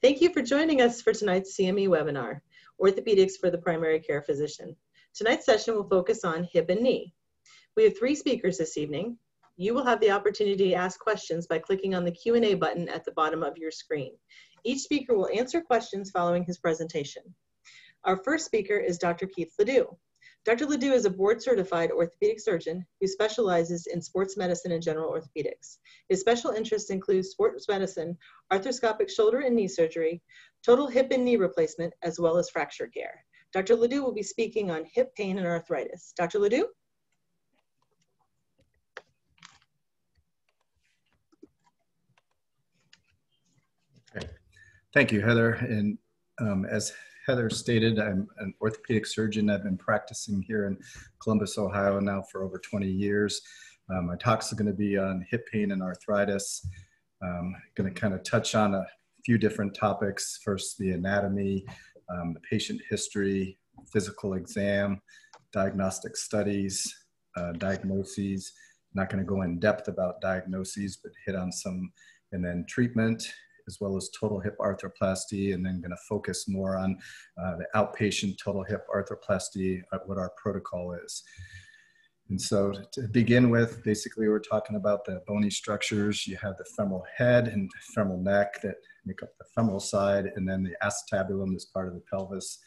Thank you for joining us for tonight's CME webinar, Orthopedics for the Primary Care Physician. Tonight's session will focus on hip and knee. We have three speakers this evening. You will have the opportunity to ask questions by clicking on the Q&A button at the bottom of your screen. Each speaker will answer questions following his presentation. Our first speaker is Dr. Keith LaDu. Dr. LaDu is a board-certified orthopedic surgeon who specializes in sports medicine and general orthopedics. His special interests include sports medicine, arthroscopic shoulder and knee surgery, total hip and knee replacement, as well as fracture care. Dr. LaDu will be speaking on hip pain and arthritis. Dr. LaDu? Thank you, Heather. And as Heather stated, I'm an orthopedic surgeon. I've been practicing here in Columbus, Ohio now for over 20 years. My talks are going to be on hip pain and arthritis. I'm going to kind of touch on a few different topics. First, the anatomy, the patient history, physical exam, diagnostic studies, diagnoses. I'm not going to go in depth about diagnoses, but hit on some, and then treatment, as well as total hip arthroplasty, and then going to focus more on the outpatient total hip arthroplasty, what our protocol is. And so to begin with, basically we're talking about the bony structures. You have the femoral head and femoral neck that make up the femoral side, and then the acetabulum is part of the pelvis.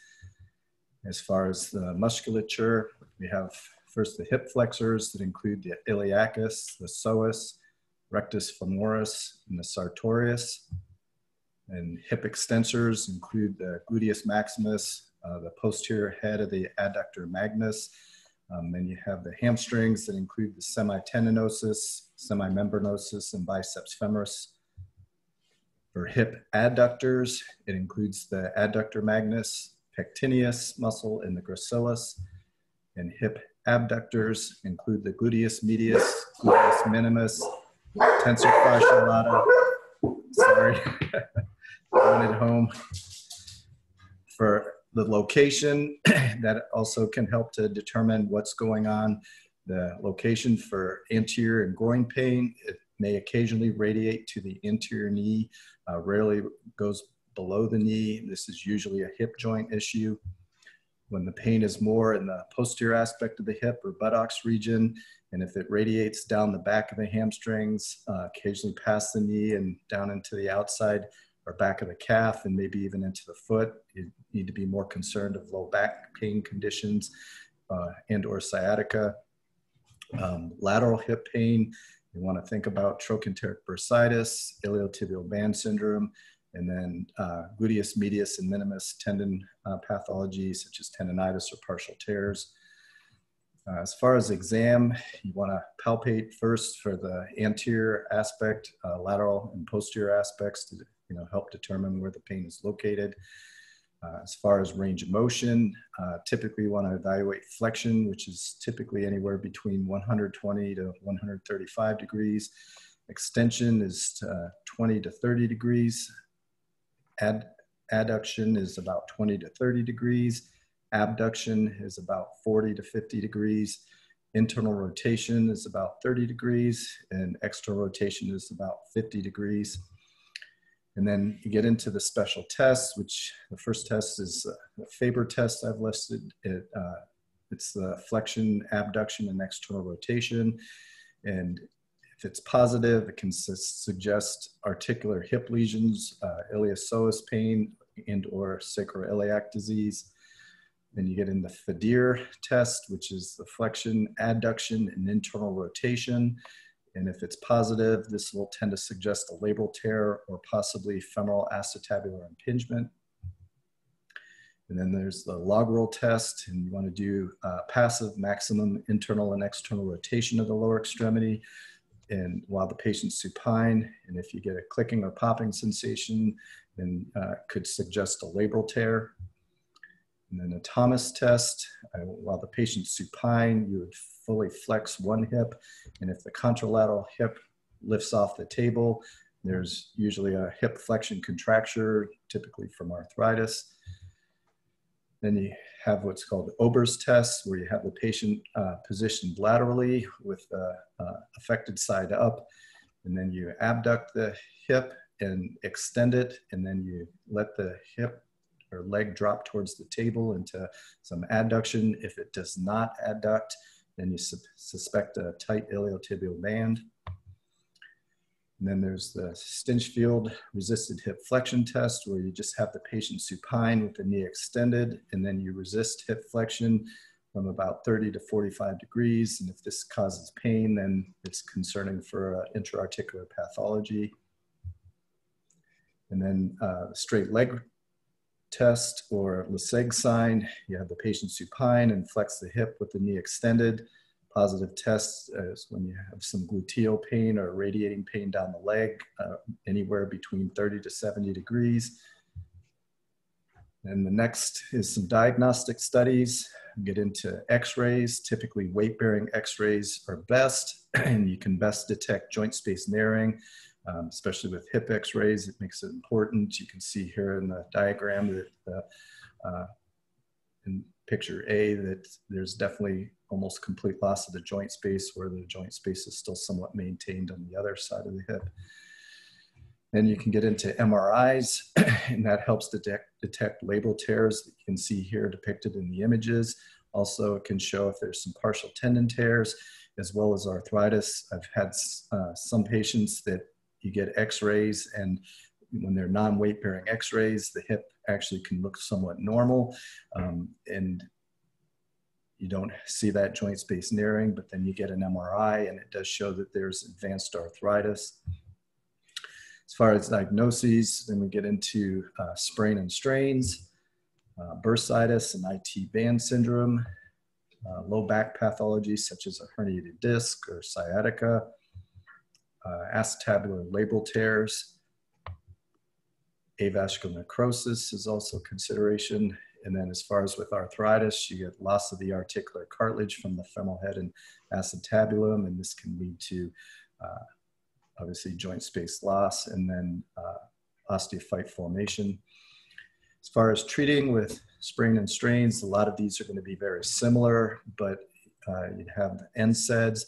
As far as the musculature, we have first the hip flexors that include the iliacus, the psoas, rectus femoris, and the sartorius. And hip extensors include the gluteus maximus, the posterior head of the adductor magnus. Then you have the hamstrings that include the semitendinosus, semimembranosus, and biceps femoris. For hip adductors, it includes the adductor magnus, pectineus muscle, and the gracilis. And hip abductors include the gluteus medius, gluteus minimus, tensor fasciolata. Sorry, going at home. For the location, that also can help to determine what's going on. The location for anterior and groin pain, it may occasionally radiate to the anterior knee, rarely goes below the knee. This is usually a hip joint issue. When the pain is more in the posterior aspect of the hip or buttocks region, and if it radiates down the back of the hamstrings, occasionally past the knee and down into the outside or back of the calf and maybe even into the foot, you need to be more concerned of low back pain conditions and or sciatica. Lateral hip pain, you wanna think about trochanteric bursitis, iliotibial band syndrome, and then gluteus medius and minimus tendon pathologies such as tendonitis or partial tears. As far as exam, you want to palpate first for the anterior aspect, lateral and posterior aspects to help determine where the pain is located. As far as range of motion, typically you want to evaluate flexion, which is typically anywhere between 120 to 135 degrees. Extension is 20 to 30 degrees. Adduction is about 20 to 30 degrees. Abduction is about 40 to 50 degrees. Internal rotation is about 30 degrees. And external rotation is about 50 degrees. And then you get into the special tests, which the first test is the Faber test I've listed. It's the flexion, abduction, and external rotation. And if it's positive, it can suggest articular hip lesions, iliopsoas pain, and or sacroiliac disease. Then you get in the Fadir test, which is the flexion, adduction, and internal rotation. And if it's positive, this will tend to suggest a labral tear or possibly femoral acetabular impingement. And then there's the logral test, and you want to do passive, maximum, internal, and external rotation of the lower extremity. And while the patient's supine, and if you get a clicking or popping sensation, then could suggest a labral tear. And then a Thomas test, while the patient's supine, you would fully flex one hip, and if the contralateral hip lifts off the table, there's usually a hip flexion contracture, typically from arthritis. Then you have what's called Ober's test, where you have the patient positioned laterally with the affected side up, and then you abduct the hip and extend it, and then you let the hip or leg drop towards the table into some adduction. If it does not adduct, then you suspect a tight iliotibial band. And then there's the Stinchfield resisted hip flexion test, where you just have the patient supine with the knee extended, and then you resist hip flexion from about 30 to 45 degrees. And if this causes pain, then it's concerning for intra-articular pathology. And then straight leg test or Lasegue sign, you have the patient supine and flex the hip with the knee extended. Positive tests is when you have some gluteal pain or radiating pain down the leg, anywhere between 30 to 70 degrees. And the next is some diagnostic studies. Get into x-rays. Typically weight-bearing x-rays are best, and you can best detect joint space narrowing, especially with hip x-rays. It makes it important. You can see here in the diagram that in picture A that there's definitely almost complete loss of the joint space, where the joint space is still somewhat maintained on the other side of the hip. Then you can get into MRIs, and that helps detect labral tears that you can see here depicted in the images. Also, it can show if there's some partial tendon tears, as well as arthritis. I've had some patients that you get x-rays, and when they're non-weight bearing x-rays, the hip actually can look somewhat normal, and you don't see that joint space narrowing, but then you get an MRI and it does show that there's advanced arthritis. As far as diagnoses, then we get into sprain and strains, bursitis and IT band syndrome, low back pathology such as a herniated disc or sciatica, acetabular labral tears, avascular necrosis is also a consideration. And then as far as with arthritis, you get loss of the articular cartilage from the femoral head and acetabulum, and this can lead to obviously joint space loss and then osteophyte formation. As far as treating with sprain and strains, a lot of these are going to be very similar, but you have the NSAIDs,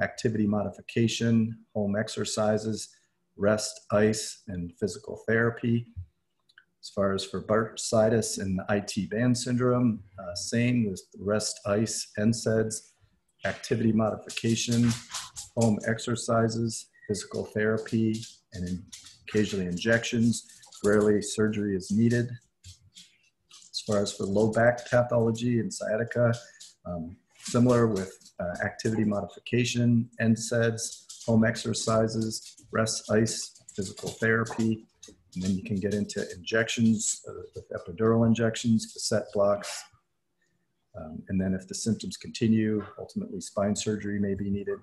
activity modification, home exercises, rest, ice, and physical therapy. As far as for bursitis and the IT band syndrome, same with rest, ice, NSAIDs, activity modification, home exercises, physical therapy, and occasionally injections. Rarely surgery is needed. As far as for low back pathology and sciatica, similar with activity modification, NSAIDs, home exercises, rest, ice, physical therapy. And then you can get into injections with epidural injections, facet blocks. And then if the symptoms continue, ultimately spine surgery may be needed.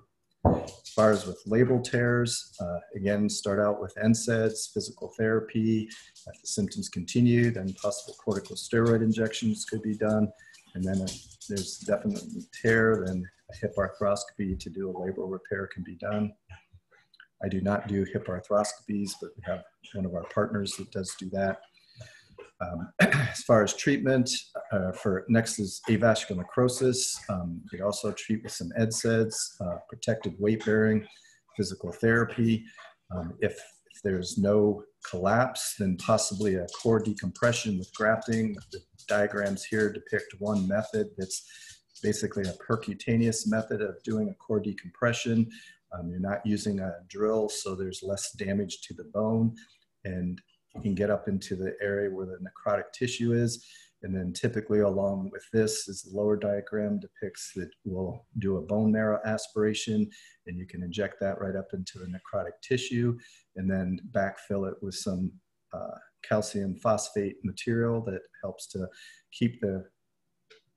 As far as with labral tears, again, start out with NSAIDs, physical therapy. If the symptoms continue, then possible corticosteroid injections could be done. And then if there's definitely tear, then a hip arthroscopy to do a labral repair can be done. I do not do hip arthroscopies, but we have one of our partners that does do that. As far as treatment, next is avascular necrosis. We also treat with some NSAIDs, protected weight bearing, physical therapy. If there's no collapse, then possibly a core decompression with grafting. The diagrams here depict one method that's basically a percutaneous method of doing a core decompression. You're not using a drill, so there's less damage to the bone, and you can get up into the area where the necrotic tissue is. And then typically along with this is the lower diagram depicts that we'll do a bone marrow aspiration, and you can inject that right up into the necrotic tissue and then backfill it with some calcium phosphate material that helps to keep the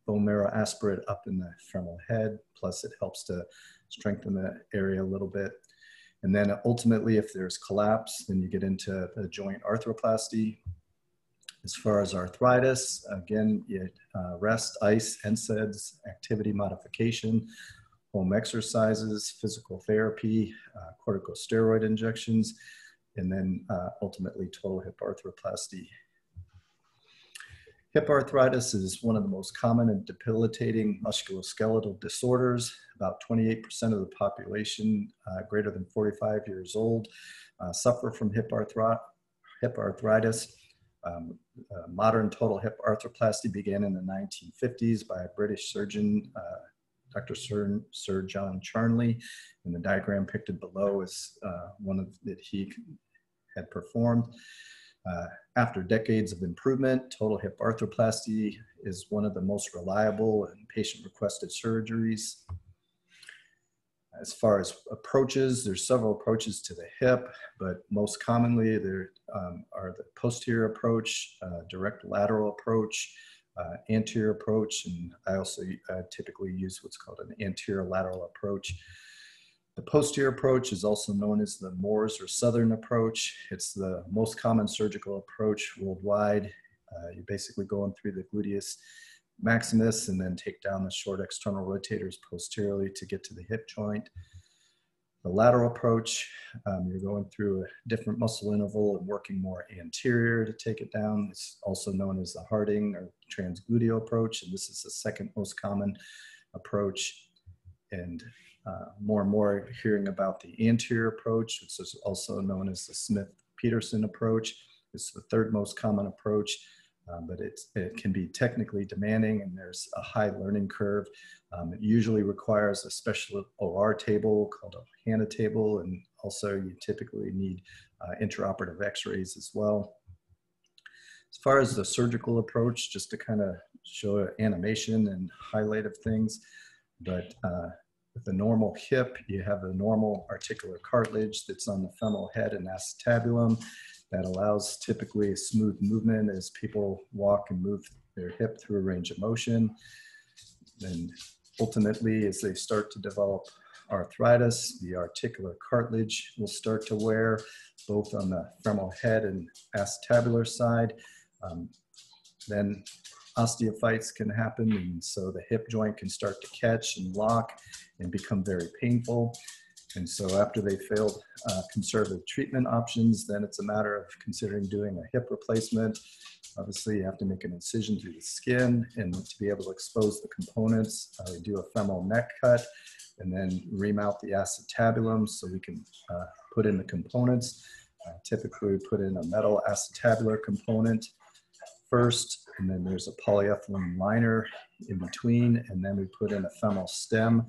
bone marrow aspirate up in the femoral head, plus it helps to strengthen the area a little bit. And then ultimately, if there's collapse, then you get into the joint arthroplasty. As far as arthritis, again, rest, ice, NSAIDs, activity modification, home exercises, physical therapy, corticosteroid injections, and then ultimately total hip arthroplasty. Hip arthritis is one of the most common and debilitating musculoskeletal disorders. About 28% of the population greater than 45 years old suffer from hip arthritis. Modern total hip arthroplasty began in the 1950s by a British surgeon, Dr. Sir John Charnley, and the diagram depicted below is one that he had performed. After decades of improvement, total hip arthroplasty is one of the most reliable and patient-requested surgeries. As far as approaches, there's several approaches to the hip, but most commonly there are the posterior approach, direct lateral approach, anterior approach, and I also typically use what's called an anterior lateral approach. The posterior approach is also known as the Moore's or Southern approach. It's the most common surgical approach worldwide. You're basically going through the gluteus maximus and then take down the short external rotators posteriorly to get to the hip joint. The lateral approach, you're going through a different muscle interval and working more anterior to take it down. It's also known as the Harding or transgluteal approach, and this is the second most common approach. More and more hearing about the anterior approach, which is also known as the Smith-Peterson approach. It's the third most common approach, but it can be technically demanding and there's a high learning curve. It usually requires a special OR table called a HANA table, and also you typically need intraoperative x-rays as well. As far as the surgical approach, just to kind of show an animation and highlight of things, but with the normal hip, you have a normal articular cartilage that's on the femoral head and acetabulum that allows typically a smooth movement as people walk and move their hip through a range of motion. And ultimately, as they start to develop arthritis, the articular cartilage will start to wear, both on the femoral head and acetabular side. Then osteophytes can happen, and so the hip joint can start to catch and lock and become very painful. And so after they failed conservative treatment options, then it's a matter of considering doing a hip replacement. Obviously, you have to make an incision through the skin, and to be able to expose the components, we do a femoral neck cut and then remount the acetabulum so we can put in the components. Typically, we put in a metal acetabular component first, and then there's a polyethylene liner in between, and then we put in a femoral stem,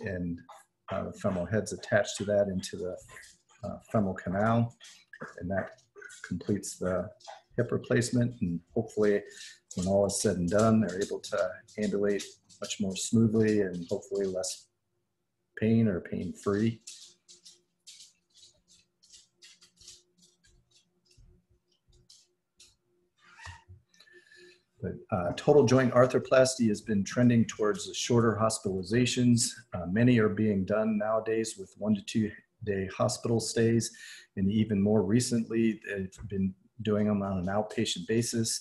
and the femoral head's attached to that into the femoral canal, and that completes the hip replacement. And hopefully, when all is said and done, they're able to ambulate much more smoothly and hopefully less pain or pain-free. But total joint arthroplasty has been trending towards the shorter hospitalizations. Many are being done nowadays with 1 to 2 day hospital stays. And even more recently, they've been doing them on an outpatient basis.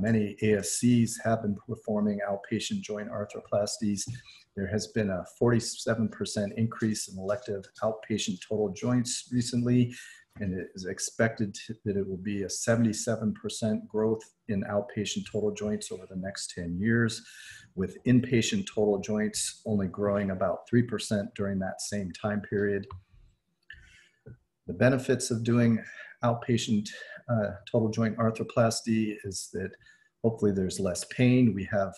Many ASCs have been performing outpatient joint arthroplasties. There has been a 47% increase in elective outpatient total joints recently, and it is expected that it will be a 77% growth in outpatient total joints over the next 10 years, with inpatient total joints only growing about 3% during that same time period. The benefits of doing outpatient total joint arthroplasty is that hopefully there's less pain. We have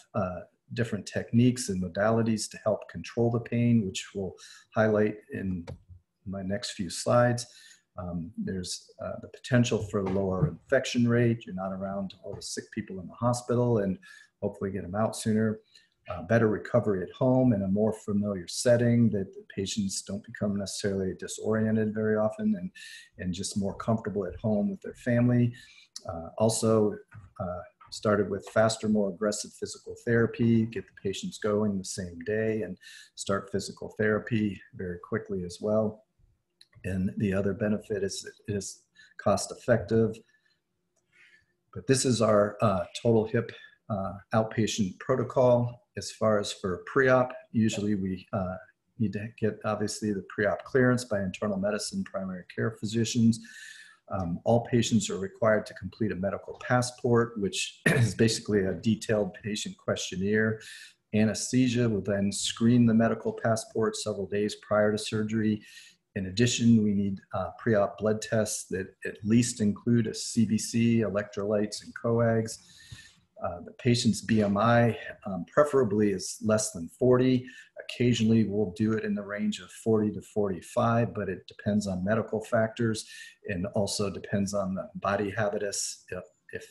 different techniques and modalities to help control the pain, which we'll highlight in my next few slides. There's the potential for lower infection rate. You're not around all the sick people in the hospital and hopefully get them out sooner. Better recovery at home in a more familiar setting that the patients don't become necessarily disoriented very often, and just more comfortable at home with their family. Also started with faster, more aggressive physical therapy, get the patients going the same day and start physical therapy very quickly as well. And the other benefit is it is cost effective. But this is our total hip outpatient protocol. As far as for pre-op, usually we need to get obviously the pre-op clearance by internal medicine primary care physicians. All patients are required to complete a medical passport, which is basically a detailed patient questionnaire. Anesthesia will then screen the medical passport several days prior to surgery. In addition, we need pre-op blood tests that at least include a CBC, electrolytes, and coags. The patient's BMI preferably is less than 40. Occasionally, we'll do it in the range of 40 to 45, but it depends on medical factors and also depends on the body habitus, if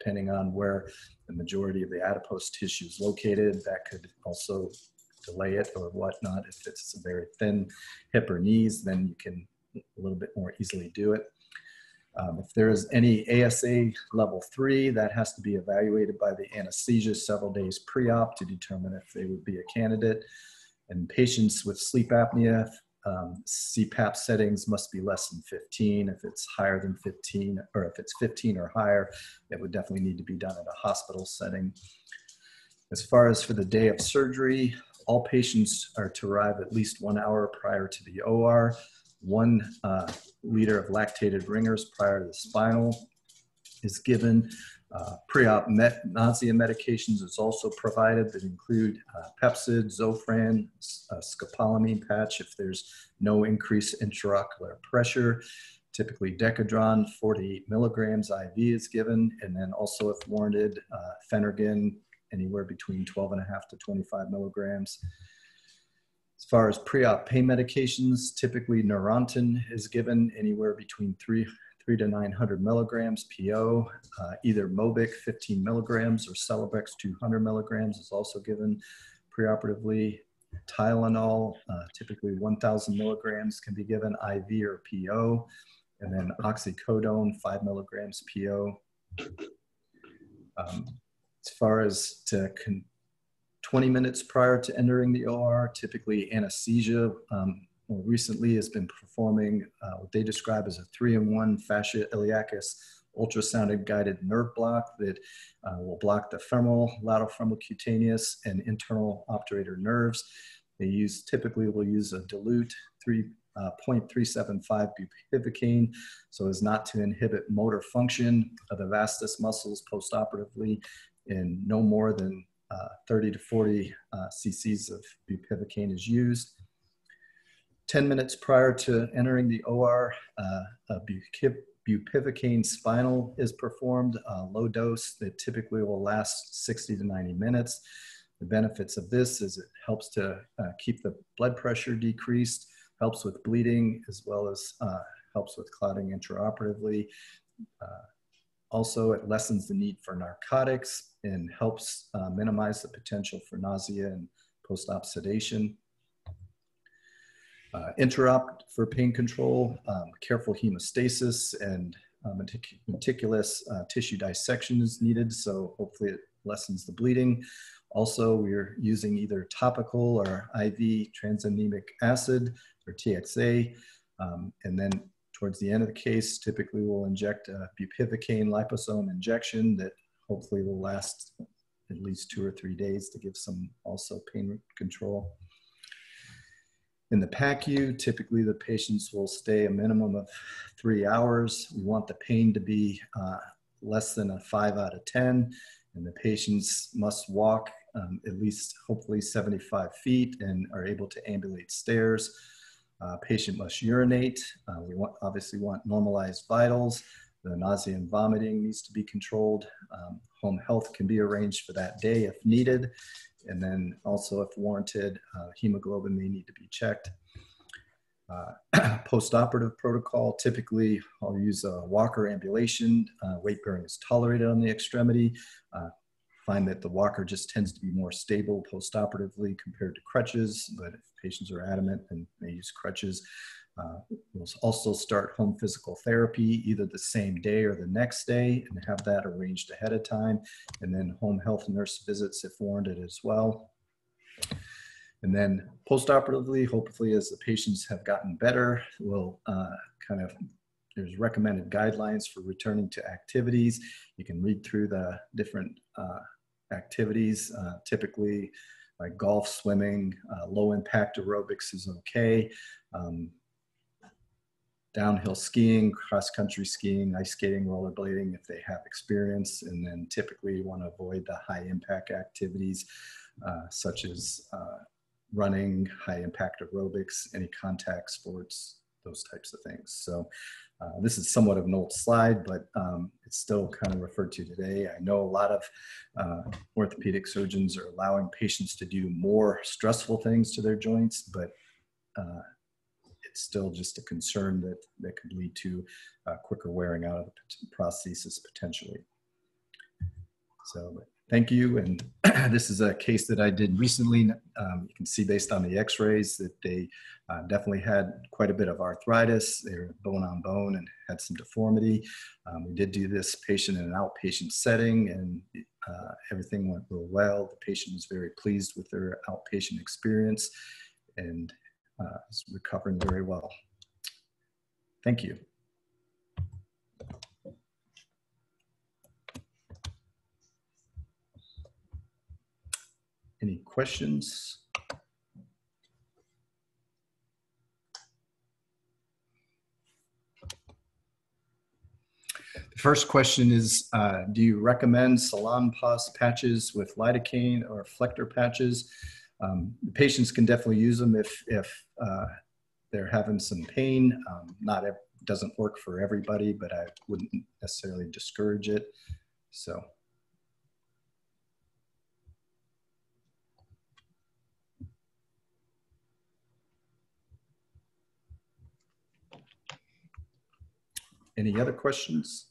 depending on where the majority of the adipose tissue is located, that could also delay it or whatnot. If it's a very thin hip or knees, then you can a little bit more easily do it. If there is any ASA level 3, that has to be evaluated by the anesthesia several days pre-op to determine if they would be a candidate. And patients with sleep apnea, CPAP settings must be less than 15. If it's higher than 15, or if it's 15 or higher, it would definitely need to be done in a hospital setting. As far as for the day of surgery, all patients are to arrive at least 1 hour prior to the OR. 1 liter of lactated ringers prior to the spinal is given. Pre-op nausea medications is also provided that include Pepcid, Zofran, a scopolamine patch if there's no increased intraocular pressure. Typically Decadron, 48 milligrams IV is given, and then also if warranted, Phenergan, anywhere between 12.5 to 25 milligrams. As far as pre-op pain medications, typically Neurontin is given anywhere between 3 to 900 milligrams PO. Either Mobic 15 milligrams or Celebrex 200 milligrams is also given preoperatively. Tylenol, typically 1,000 milligrams can be given IV or PO. And then oxycodone, 5 milligrams PO. As far as to 20 minutes prior to entering the OR, typically anesthesia more recently has been performing what they describe as a 3-in-1 fascia iliacus ultrasound guided nerve block that will block the femoral, lateral femoral cutaneous, and internal obturator nerves. They typically will use a dilute 0.375 bupivacaine so as not to inhibit motor function of the vastus muscles postoperatively in no more than 30 to 40 cc's of bupivacaine is used. 10 minutes prior to entering the OR, a bupivacaine spinal is performed, low dose that typically will last 60 to 90 minutes. The benefits of this is it helps to keep the blood pressure decreased, helps with bleeding, as well as helps with clotting intraoperatively. Also, it lessens the need for narcotics and helps minimize the potential for nausea and post-op sedation. Interop for pain control, careful hemostasis and meticulous tissue dissection is needed, so hopefully it lessens the bleeding. Also, we're using either topical or IV tranexamic acid or TXA, and then towards the end of the case, typically we'll inject a bupivacaine liposome injection that hopefully will last at least 2 or 3 days to give some also pain control. In the PACU, typically the patients will stay a minimum of 3 hours. We want the pain to be less than a 5 out of 10, and the patients must walk at least hopefully 75 feet and are able to ambulate stairs. Patient must urinate. We obviously want normalized vitals. The nausea and vomiting needs to be controlled. Home health can be arranged for that day if needed. And then also if warranted, hemoglobin may need to be checked. Postoperative protocol, typically I'll use a walker ambulation. Weight bearing is tolerated on the extremity. Find that the walker just tends to be more stable postoperatively compared to crutches, but if patients are adamant and they use crutches, we'll also start home physical therapy either the same day or the next day and have that arranged ahead of time, and then home health nurse visits if warranted as well. And then postoperatively, hopefully as the patients have gotten better, we'll there's recommended guidelines for returning to activities. You can read through the different activities, typically like golf, swimming, low impact aerobics is okay. downhill skiing, cross-country skiing, ice skating, rollerblading if they have experience, and then typically you want to avoid the high-impact activities such as running, high-impact aerobics, any contact sports, those types of things. So this is somewhat of an old slide, but it's still kind of referred to today. I know a lot of orthopedic surgeons are allowing patients to do more stressful things to their joints, but it's still just a concern that, could lead to quicker wearing out of the prosthesis potentially. So thank you. And this is a case that I did recently. You can see based on the x-rays that they definitely had quite a bit of arthritis. They were bone on bone and had some deformity. We did do this patient in an outpatient setting, and everything went real well. The patient was very pleased with their outpatient experience and is recovering very well. Thank you. Any questions? The first question is, do you recommend Salon Pos patches with lidocaine or Flector patches? The patients can definitely use them if they're having some pain. Not doesn't work for everybody, but I wouldn't necessarily discourage it. So. Any other questions?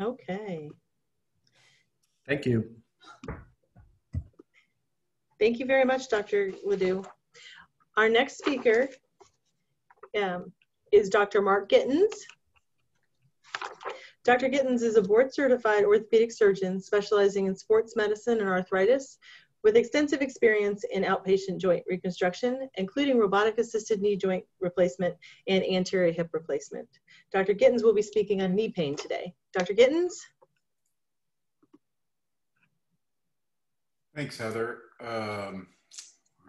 Okay. Thank you. Thank you very much, Dr. LaDu. Our next speaker is Dr. Mark Gittins. Dr. Gittins is a board-certified orthopedic surgeon specializing in sports medicine and arthritis, with extensive experience in outpatient joint reconstruction, including robotic-assisted knee joint replacement and anterior hip replacement. Dr. Gittins will be speaking on knee pain today. Dr. Gittins? Thanks, Heather. I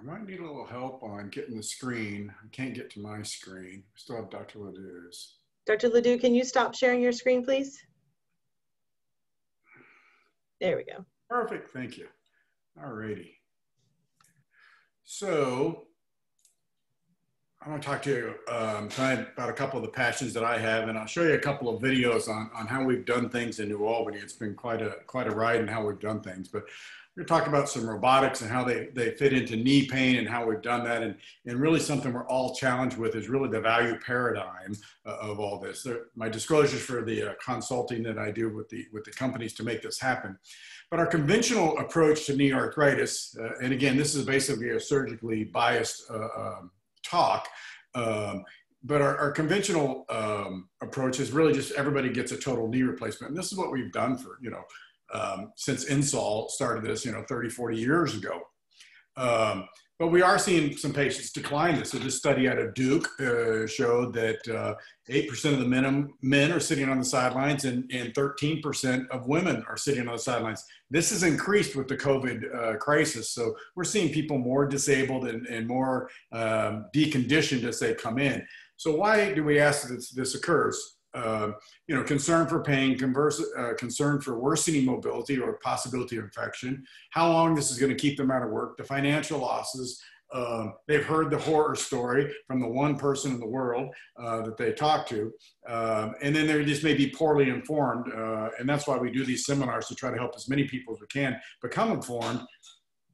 might need a little help on getting the screen. I can't get to my screen. We still have Dr. LaDu's. Dr. LaDu, can you stop sharing your screen, please? There we go. Perfect, thank you. All righty. So, I want to talk to you tonight about a couple of the passions that I have, and I'll show you a couple of videos on how we've done things in New Albany. It's been quite a ride in how we've done things, but we're going to talk about some robotics and how they fit into knee pain and how we've done that, and really something we're all challenged with is really the value paradigm of all this. My disclosures for the consulting that I do with the companies to make this happen. But our conventional approach to knee arthritis, and again, this is basically a surgically biased talk, but our conventional approach is really just everybody gets a total knee replacement. And this is what we've done for, since Insall started this, 30, 40 years ago. But we are seeing some patients decline this. So this study out of Duke showed that 8% of the men are sitting on the sidelines, and 13% of women are sitting on the sidelines. This has increased with the COVID crisis. So we're seeing people more disabled and more deconditioned as they come in. So why do we ask that this occurs? Concern for pain, concern for worsening mobility or possibility of infection, how long this is going to keep them out of work, the financial losses. They've heard the horror story from the one person in the world that they talk to, and then they're just maybe poorly informed, and that's why we do these seminars to try to help as many people as we can become informed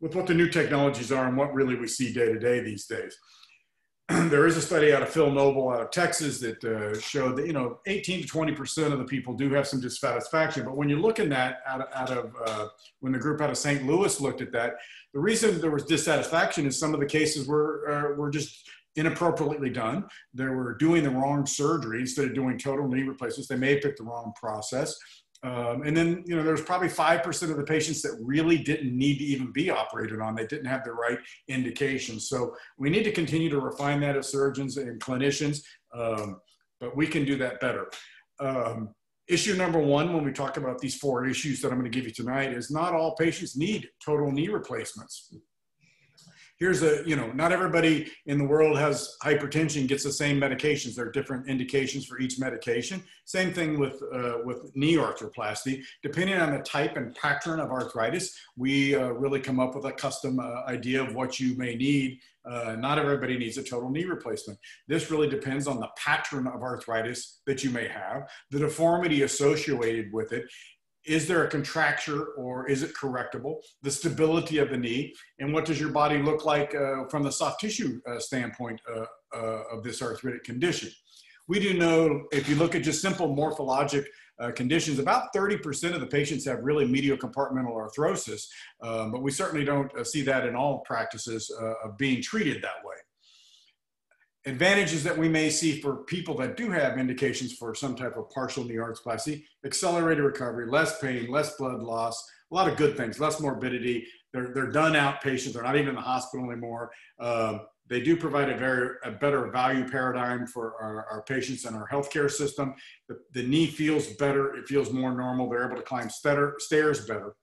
with what the new technologies are and what really we see day to day these days. There is a study out of Phil Noble out of Texas that showed that, 18 to 20% of the people do have some dissatisfaction. But when you're looking at when the group out of St. Louis looked at that, the reason there was dissatisfaction is some of the cases were just inappropriately done. They were doing the wrong surgery instead of doing total knee replacements. They may have picked the wrong process. And then, there's probably 5% of the patients that really didn't need to even be operated on. They didn't have the right indication. So we need to continue to refine that as surgeons and clinicians. But we can do that better. Issue number one, when we talk about these four issues that I'm going to give you tonight, is not all patients need total knee replacements. Here's a, you know, not everybody in the world has hypertension, gets the same medications. There are different indications for each medication. Same thing with knee arthroplasty. Depending on the type and pattern of arthritis, we really come up with a custom idea of what you may need. Not everybody needs a total knee replacement. This really depends on the pattern of arthritis that you may have, the deformity associated with it. Is there a contracture or is it correctable? The stability of the knee, and what does your body look like from the soft tissue standpoint of this arthritic condition? We do know, if you look at just simple morphologic conditions, about 30% of the patients have really medial compartmental arthrosis, but we certainly don't see that in all practices of being treated that way. Advantages that we may see for people that do have indications for some type of partial knee arthroplasty: accelerated recovery, less pain, less blood loss, a lot of good things, less morbidity. They're done out patients. They're not even in the hospital anymore. They do provide a better value paradigm for our patients and our healthcare system. The knee feels better. It feels more normal. They're able to climb stairs better.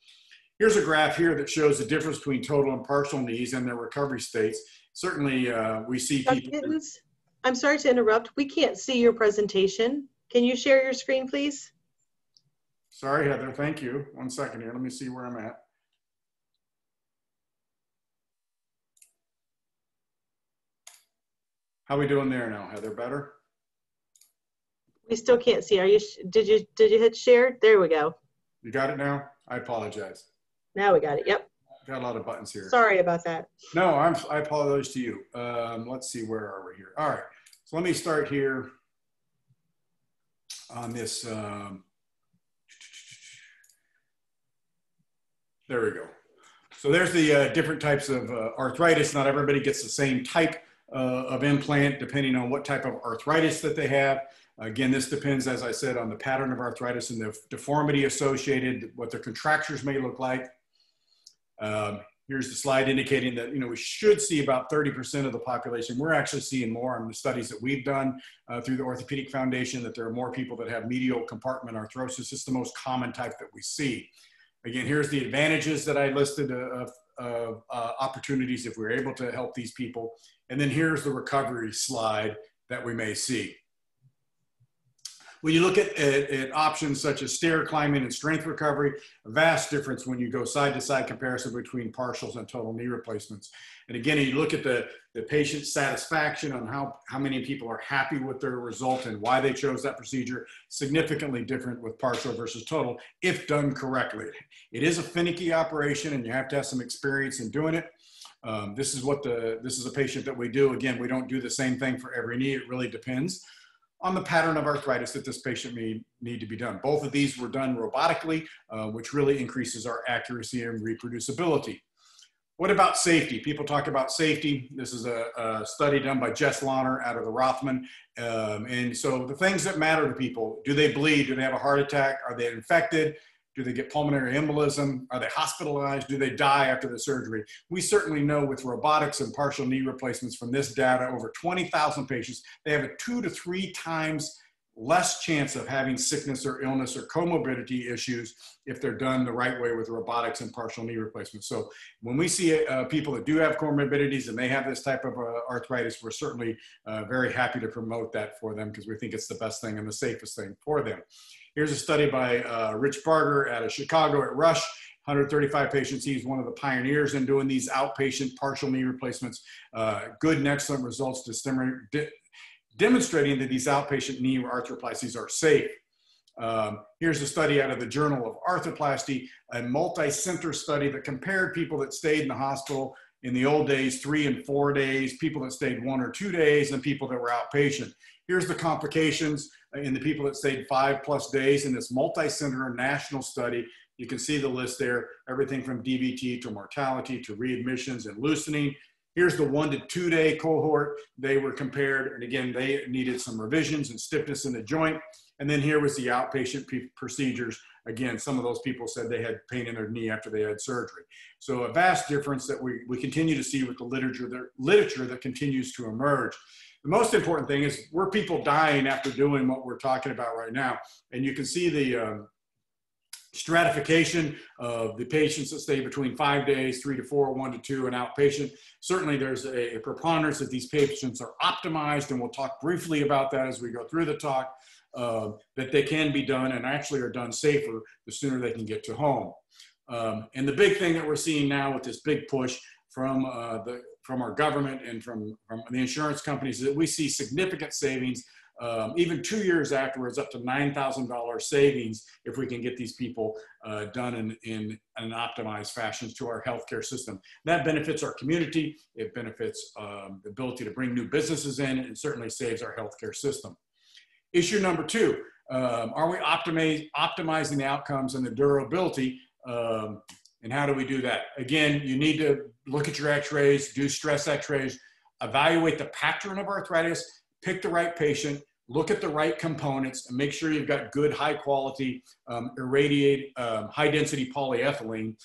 Here's a graph here that shows the difference between total and partial knees and their recovery states. Certainly, we see people. Gittins, I'm sorry to interrupt. We can't see your presentation. Can you share your screen, please? Sorry, Heather. Thank you. One second here. Let me see where I'm at. How are we doing there now, Heather? Better? We still can't see. Are you? Did you hit share? There we go. You got it now? I apologize. Now we got it. Yep. Got a lot of buttons here. Sorry about that. No, I apologize to you. Let's see, where are we here? All right, so let me start here on this. There we go. So there's the different types of arthritis. Not everybody gets the same type of implant, depending on what type of arthritis that they have. Again, this depends, as I said, on the pattern of arthritis and the deformity associated, what their contractures may look like. Here's the slide indicating that, you know, we should see about 30% of the population. We're actually seeing more in the studies that we've done through the Orthopedic Foundation, that there are more people that have medial compartment arthrosis. It's the most common type that we see. Again, here's the advantages that I listed of opportunities if we're able to help these people. And then here's the recovery slide that we may see. When you look at options such as stair climbing and strength recovery, a vast difference when you go side-to-side comparison between partials and total knee replacements. And again, you look at the patient satisfaction on how many people are happy with their result and why they chose that procedure, significantly different with partial versus total, if done correctly. It is a finicky operation, and you have to have some experience in doing it. This is a patient that we do. Again, we don't do the same thing for every knee. It really depends on the pattern of arthritis that this patient may need to be done. Both of these were done robotically, which really increases our accuracy and reproducibility. What about safety? People talk about safety. This is a study done by Jess Lonner out of the Rothman. And so the things that matter to people: do they bleed? Do they have a heart attack? Are they infected? Do they get pulmonary embolism? Are they hospitalized? Do they die after the surgery? We certainly know with robotics and partial knee replacements from this data, over 20,000 patients, they have a 2 to 3 times less chance of having sickness or illness or comorbidity issues if they're done the right way with robotics and partial knee replacements. So when we see people that do have comorbidities and they have this type of arthritis, we're certainly very happy to promote that for them, because we think it's the best thing and the safest thing for them. Here's a study by Rich Barger out of Chicago at Rush, 135 patients. He's one of the pioneers in doing these outpatient partial knee replacements. Good and excellent results demonstrating that these outpatient knee arthroplasties are safe. Here's a study out of the Journal of Arthroplasty, a multi-center study that compared people that stayed in the hospital in the old days 3 and 4 days, people that stayed 1 or 2 days, and people that were outpatient. Here's the complications in the people that stayed 5+ days in this multi-center national study. You can see the list there, everything from DVT to mortality to readmissions and loosening. Here's the 1 to 2 day cohort. They were compared, and again, they needed some revisions and stiffness in the joint. And then here was the outpatient procedures. Again, some of those people said they had pain in their knee after they had surgery. So a vast difference that we continue to see with the literature that continues to emerge. The most important thing is we're people dying after doing what we're talking about right now. And you can see the stratification of the patients that stay between 5 days, 3 to 4, 1 to 2, and outpatient. Certainly there's a preponderance that these patients are optimized, and we'll talk briefly about that as we go through the talk, that they can be done and actually are done safer the sooner they can get to home. And the big thing that we're seeing now with this big push from our government and from the insurance companies is that we see significant savings, even 2 years afterwards, up to $9,000 savings if we can get these people done in an optimized fashion to our healthcare system. That benefits our community, it benefits the ability to bring new businesses in, and it certainly saves our healthcare system. Issue number two, are we optimizing the outcomes and the durability, and how do we do that? Again, you need to look at your x-rays, do stress x-rays, evaluate the pattern of arthritis, pick the right patient, look at the right components, and make sure you've got good, high-quality, high-density polyethylene.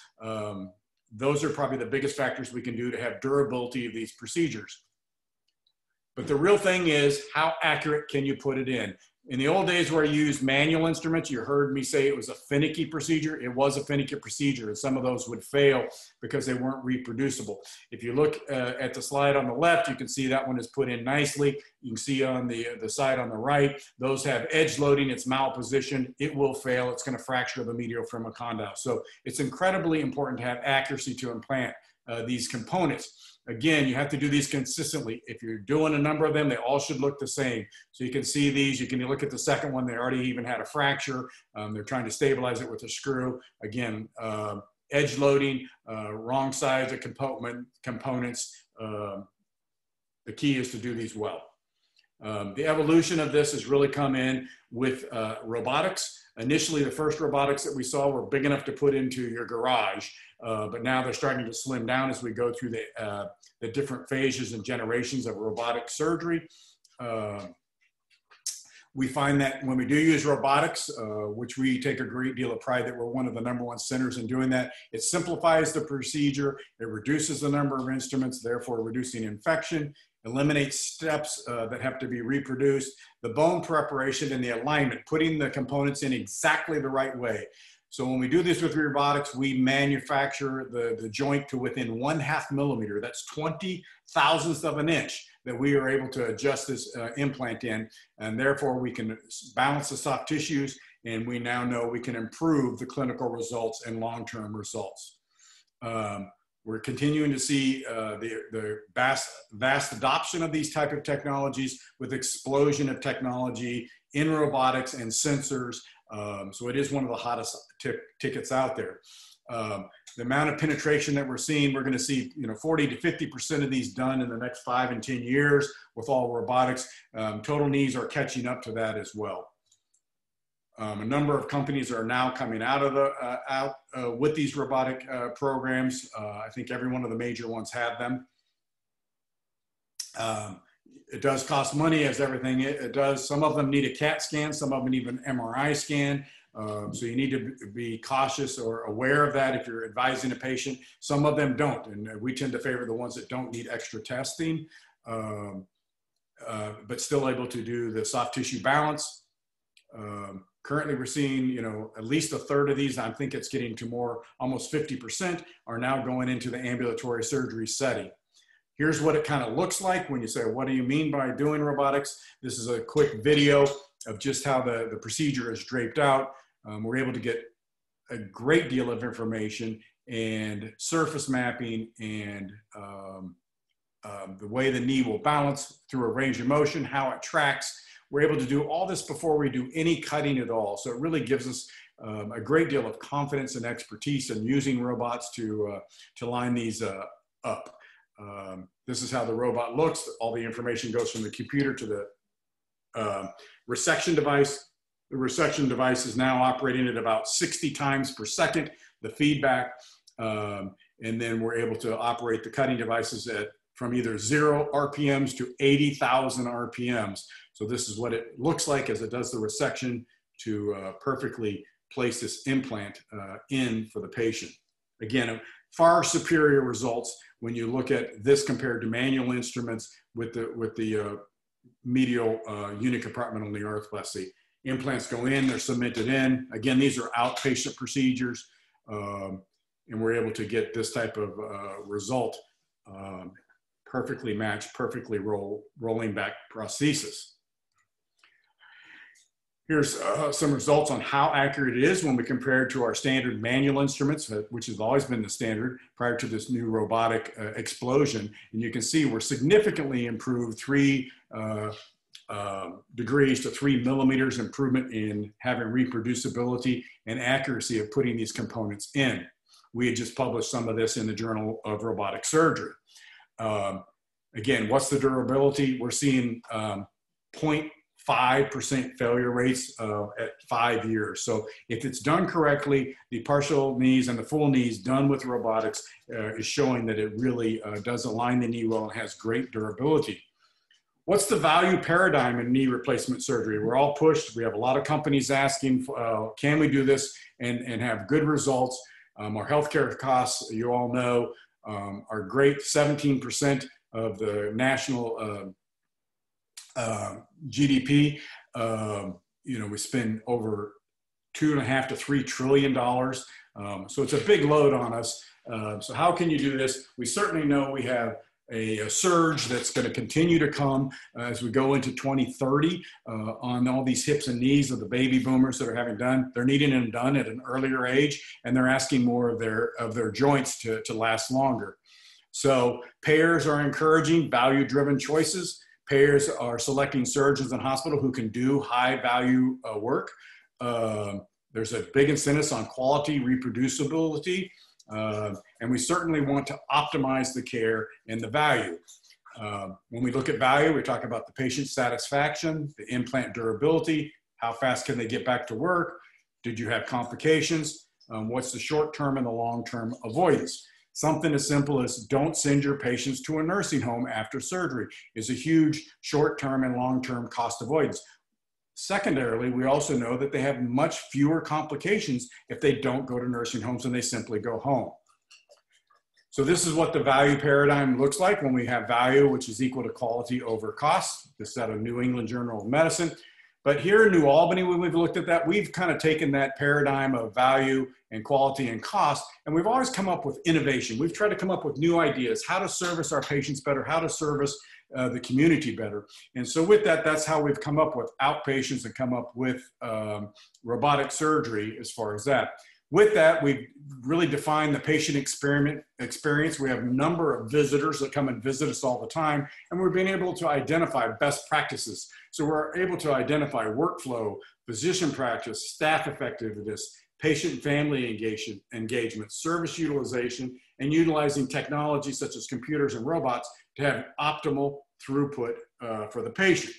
Those are probably the biggest factors we can do to have durability of these procedures. But the real thing is, how accurate can you put it in? In the old days where I used manual instruments, you heard me say it was a finicky procedure. It was a finicky procedure, and some of those would fail because they weren't reproducible. If you look at the slide on the left, you can see that one is put in nicely. You can see on the side on the right, those have edge loading, it's malpositioned, it will fail, it's gonna fracture the medial femoral condyle. So it's incredibly important to have accuracy to implant these components. Again, you have to do these consistently. If you're doing a number of them, they all should look the same. So you can see these, you can look at the second one, they already even had a fracture. They're trying to stabilize it with a screw. Again, edge loading, wrong size of components. The key is to do these well. The evolution of this has really come in with robotics. Initially, the first robotics that we saw were big enough to put into your garage, but now they're starting to slim down as we go through the different phases and generations of robotic surgery. We find that when we do use robotics, which we take a great deal of pride that we're one of the #1 centers in doing that, it simplifies the procedure, it reduces the number of instruments, therefore reducing infection, eliminates steps that have to be reproduced, the bone preparation and the alignment, putting the components in exactly the right way. So when we do this with robotics, we manufacture the joint to within 1/2 millimeter. That's 20 thousandths of an inch that we are able to adjust this implant in, and therefore we can balance the soft tissues, and we now know we can improve the clinical results and long-term results. We're continuing to see the vast adoption of these type of technologies with explosion of technology in robotics and sensors. So it is one of the hottest tickets out there. The amount of penetration that we're seeing, we're going to see 40 to 50% of these done in the next 5 and 10 years with all robotics. Total knees are catching up to that as well. A number of companies are now coming out of the with these robotic programs. I think every one of the major ones have them. It does cost money, as everything it does. Some of them need a CAT scan, some of them need an MRI scan. So you need to be cautious or aware of that if you're advising a patient. Some of them don't, and we tend to favor the ones that don't need extra testing, but still able to do the soft tissue balance. Currently we're seeing, at least a third of these, I think it's getting to more, almost 50% are now going into the ambulatory surgery setting. Here's what it kind of looks like when you say, what do you mean by doing robotics? This is a quick video of just how the procedure is draped out. We're able to get a great deal of information and surface mapping and the way the knee will balance through a range of motion, how it tracks. We're able to do all this before we do any cutting at all. So it really gives us a great deal of confidence and expertise in using robots to line these up. This is how the robot looks. All the information goes from the computer to the resection device. The resection device is now operating at about 60 times per second, the feedback, and then we're able to operate the cutting devices at from either 0 RPMs to 80,000 RPMs. So this is what it looks like as it does the resection to perfectly place this implant in for the patient. Again, far superior results when you look at this compared to manual instruments with the medial unicompartmental neuroplasty. Implants go in, they're cemented in. Again, these are outpatient procedures, and we're able to get this type of result, perfectly matched, perfectly rolling back prosthesis. Here's some results on how accurate it is when we compare it to our standard manual instruments, which has always been the standard prior to this new robotic explosion. And you can see we're significantly improved 3 degrees to 3 millimeters improvement in having reproducibility and accuracy of putting these components in. We had just published some of this in the Journal of Robotic Surgery. Again, what's the durability? We're seeing 0.5% failure rates at 5 years. So if it's done correctly, the partial knees and the full knees done with robotics is showing that it really does align the knee well and has great durability. What's the value paradigm in knee replacement surgery? We're all pushed. We have a lot of companies asking, can we do this and have good results? Our healthcare costs, you all know, are great. 17% of the national GDP, you know, we spend over $2.5 to $3 trillion. So it's a big load on us. So how can you do this? We certainly know we have a surge that's going to continue to come as we go into 2030 on all these hips and knees of the baby boomers that are having done. They're needing them done at an earlier age, and they're asking more of their joints to last longer. So payers are encouraging value-driven choices. Payers are selecting surgeons and hospitals who can do high-value work. There's a big incentive on quality, reproducibility, and we certainly want to optimize the care and the value. When we look at value, we talk about the patient satisfaction, the implant durability, how fast can they get back to work, did you have complications, what's the short-term and the long-term avoidance. Something as simple as don't send your patients to a nursing home after surgery is a huge short-term and long-term cost avoidance. Secondarily, we also know that they have much fewer complications if they don't go to nursing homes and they simply go home. So this is what the value paradigm looks like when we have value, which is equal to quality over cost. This is out of New England Journal of Medicine. But here in New Albany, when we've looked at that, we've kind of taken that paradigm of value and quality and cost, and we've always come up with innovation. We've tried to come up with new ideas, how to service our patients better, how to service the community better. And so with that, that's how we've come up with outpatients and come up with robotic surgery as far as that. With that, we've really defined the patient experience. We have a number of visitors that come and visit us all the time, and we've been able to identify best practices. So we're able to identify workflow, physician practice, staff effectiveness, patient family engagement, service utilization, and utilizing technology such as computers and robots to have optimal throughput for the patient.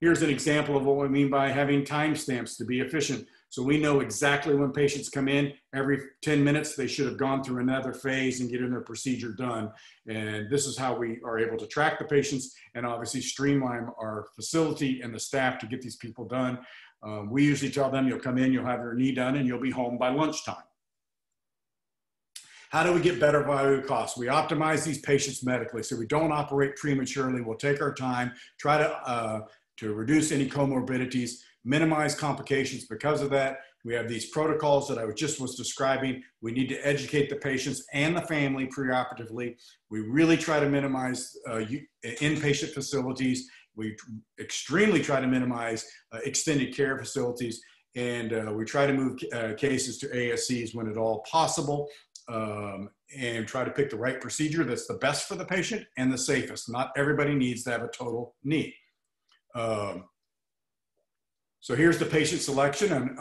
Here's an example of what we mean by having timestamps to be efficient. So we know exactly when patients come in. Every 10 minutes, they should have gone through another phase and getting their procedure done. And this is how we are able to track the patients and obviously streamline our facility and the staff to get these people done. We usually tell them, you'll come in, you'll have your knee done, and you'll be home by lunchtime. How do we get better value costs? We optimize these patients medically, so we don't operate prematurely. We'll take our time, try to reduce any comorbidities, minimize complications because of that. We have these protocols that I just was describing. We need to educate the patients and the family preoperatively. We really try to minimize inpatient facilities. We extremely try to minimize extended care facilities. And we try to move cases to ASCs when at all possible, and try to pick the right procedure that's the best for the patient and the safest. Not everybody needs to have a total knee. So here's the patient selection, and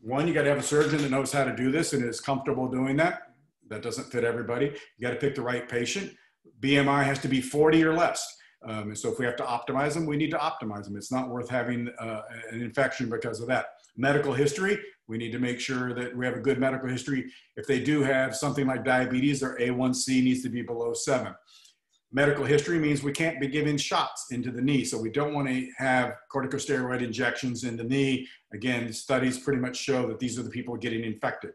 one, you got to have a surgeon that knows how to do this and is comfortable doing that. That doesn't fit everybody. You got to pick the right patient. BMI has to be 40 or less, and so if we have to optimize them, we need to optimize them. It's not worth having an infection because of that. Medical history, we need to make sure that we have a good medical history. If they do have something like diabetes, their A1C needs to be below 7. Medical history means we can't be giving shots into the knee, so we don't want to have corticosteroid injections in the knee. Again, studies pretty much show that these are the people getting infected.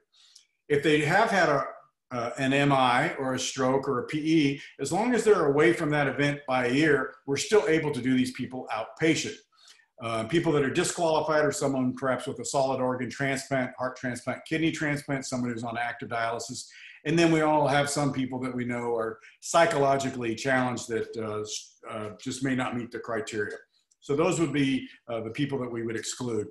If they have had a an MI or a stroke or a PE, as long as they're away from that event by a year, we're still able to do these people outpatient. People that are disqualified or someone perhaps with a solid organ transplant, heart transplant, kidney transplant, someone who's on active dialysis. And then we all have some people that we know are psychologically challenged that just may not meet the criteria. So those would be the people that we would exclude.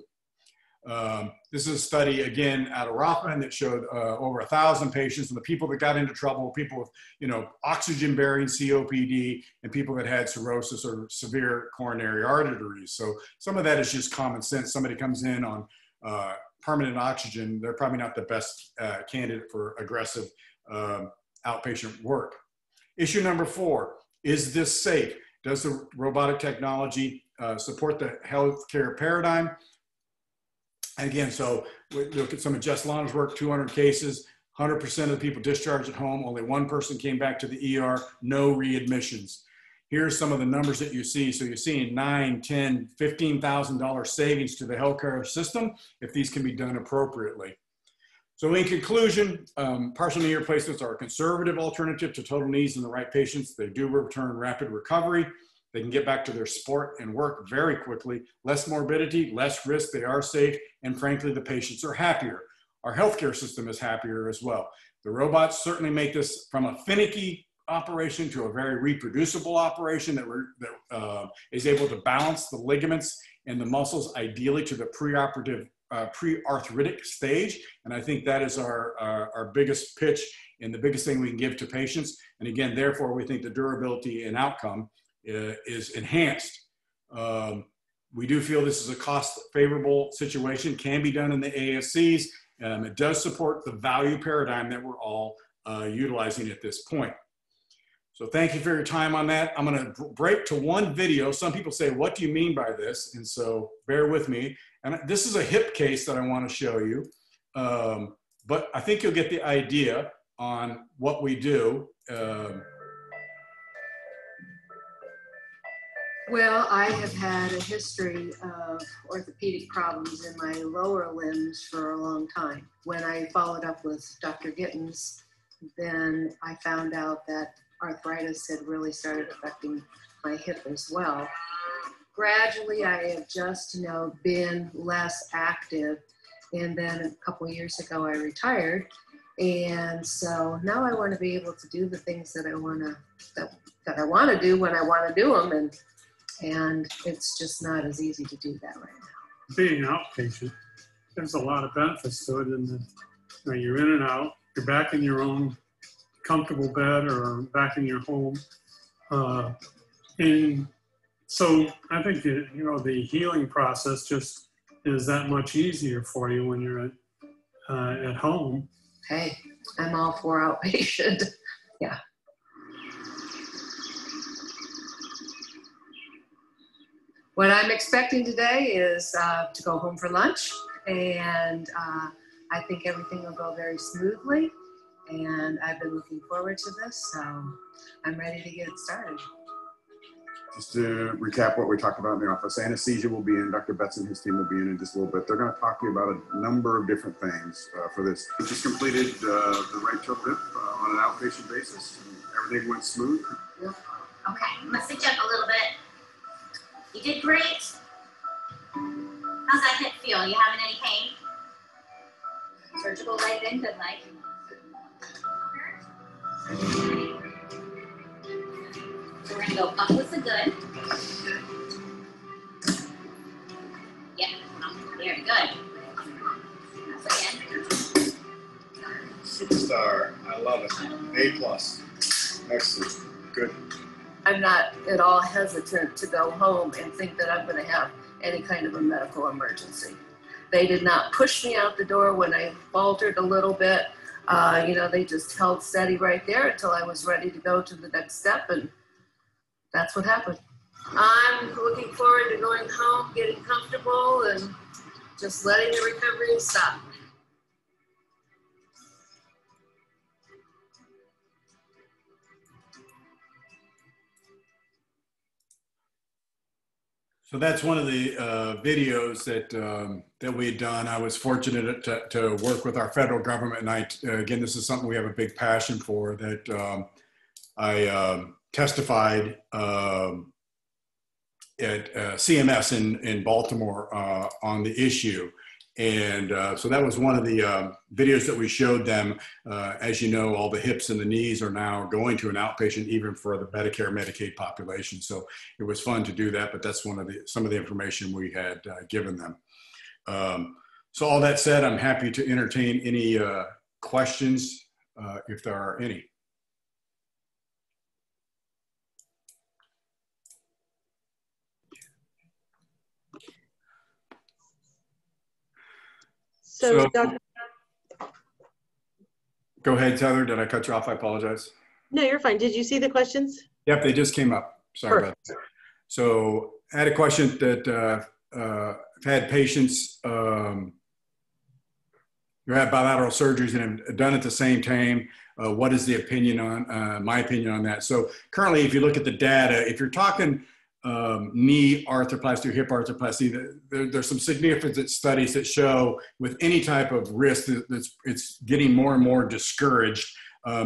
This is a study, again, out of Rothman that showed over 1,000 patients, and the people that got into trouble, people with, you know, oxygen-bearing COPD and people that had cirrhosis or severe coronary artery disease. So some of that is just common sense. Somebody comes in on permanent oxygen, they're probably not the best candidate for aggressive outpatient work. Issue number 4, is this safe? Does the robotic technology support the healthcare paradigm? And again, so we look at some of Jess Lonner's work, 200 cases, 100% of the people discharged at home, only one person came back to the ER, no readmissions. Here's some of the numbers that you see. So you're seeing $9,000, $10,000, $15,000 savings to the healthcare system if these can be done appropriately. So in conclusion, partial knee replacements are a conservative alternative to total knees in the right patients. They do return rapid recovery. They can get back to their sport and work very quickly. Less morbidity, less risk, they are safe, and frankly, the patients are happier. Our healthcare system is happier as well. The robots certainly make this from a finicky operation to a very reproducible operation that is able to balance the ligaments and the muscles ideally to the preoperative, pre-arthritic stage. And I think that is our biggest pitch and the biggest thing we can give to patients. And again, therefore, we think the durability and outcome is enhanced. We do feel this is a cost favorable situation, can be done in the ASCs. It does support the value paradigm that we're all utilizing at this point. So thank you for your time on that. I'm gonna break to one video. Some people say, what do you mean by this? And so bear with me. And this is a hip case that I wanna show you, but I think you'll get the idea on what we do. Well, I have had a history of orthopedic problems in my lower limbs for a long time. When I followed up with Dr. Gittins, then I found out that arthritis had really started affecting my hip as well. Gradually, I have just, you know, been less active. And then a couple years ago, I retired. And so now I want to be able to do the things that I want to, that I want to do when I want to do them. And it's just not as easy to do that right now. Being outpatient, there's a lot of benefits to it. And you know, you're in and out, you're back in your own comfortable bed or back in your home. And so I think, you know, the healing process just is that much easier for you when you're at home. Hey, I'm all for outpatient. Yeah. What I'm expecting today is to go home for lunch, and I think everything will go very smoothly, and I've been looking forward to this, so I'm ready to get started. Just to recap what we talked about in the office, anesthesia will be in, Dr. Betts and his team will be in just a little bit. They're going to talk to you about a number of different things for this. We just completed the right toe lift on an outpatient basis, and everything went smooth. Yeah. Okay, I'm going to sit you up a little bit. You did great. How's that hip feel? You having any pain? Surgical light, then good light. So we're going to go up with the good. Yeah, very good. That's again. Superstar, I love it. A+. Excellent. Good. I'm not at all hesitant to go home and think that I'm going to have any kind of a medical emergency. They did not push me out the door when I faltered a little bit. You know, they just held steady right there until I was ready to go to the next step, and that's what happened. I'm looking forward to going home, getting comfortable, and just letting the recovery stop. So that's one of the videos that that we had done. I was fortunate to work with our federal government, and again, this is something we have a big passion for, that I testified at CMS in Baltimore on the issue. And so that was one of the videos that we showed them. As you know, all the hips and the knees are now going to an outpatient, even for the Medicare, Medicaid population. So it was fun to do that, but that's some of the information we had given them. So all that said, I'm happy to entertain any questions if there are any. So go ahead, Tyler. Did I cut you off? I apologize. No, you're fine. Did you see the questions? Yep, they just came up. Sorry about that. So I had a question that I've had patients who have bilateral surgeries and have done at the same time. What is the opinion on, my opinion on that? So currently, if you look at the data, if you're talking knee arthroplasty or hip arthroplasty, there's some significant studies that show with any type of risk it's getting more and more discouraged.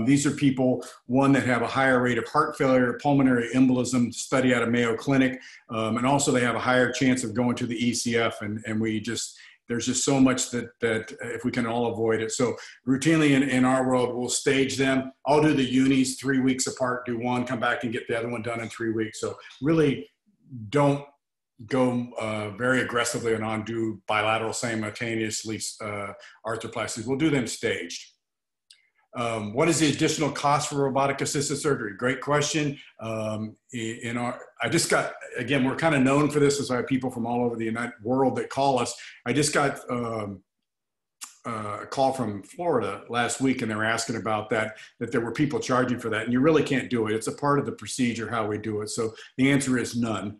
These are people, one, that have a higher rate of heart failure, pulmonary embolism, study out of Mayo Clinic, and also they have a higher chance of going to the ECF, and we just, there's just so much that if we can all avoid it. So routinely in our world, we'll stage them. I'll do the unis 3 weeks apart, do one, come back and get the other one done in 3 weeks. So really don't go very aggressively and undo bilateral simultaneously arthroplasties. We'll do them staged. What is the additional cost for robotic-assisted surgery? Great question. I just got, again, we're kind of known for this, as I have people from all over the world that call us. I just got a call from Florida last week, and they were asking about that there were people charging for that, and you really can't do it. It's a part of the procedure, how we do it. So the answer is none.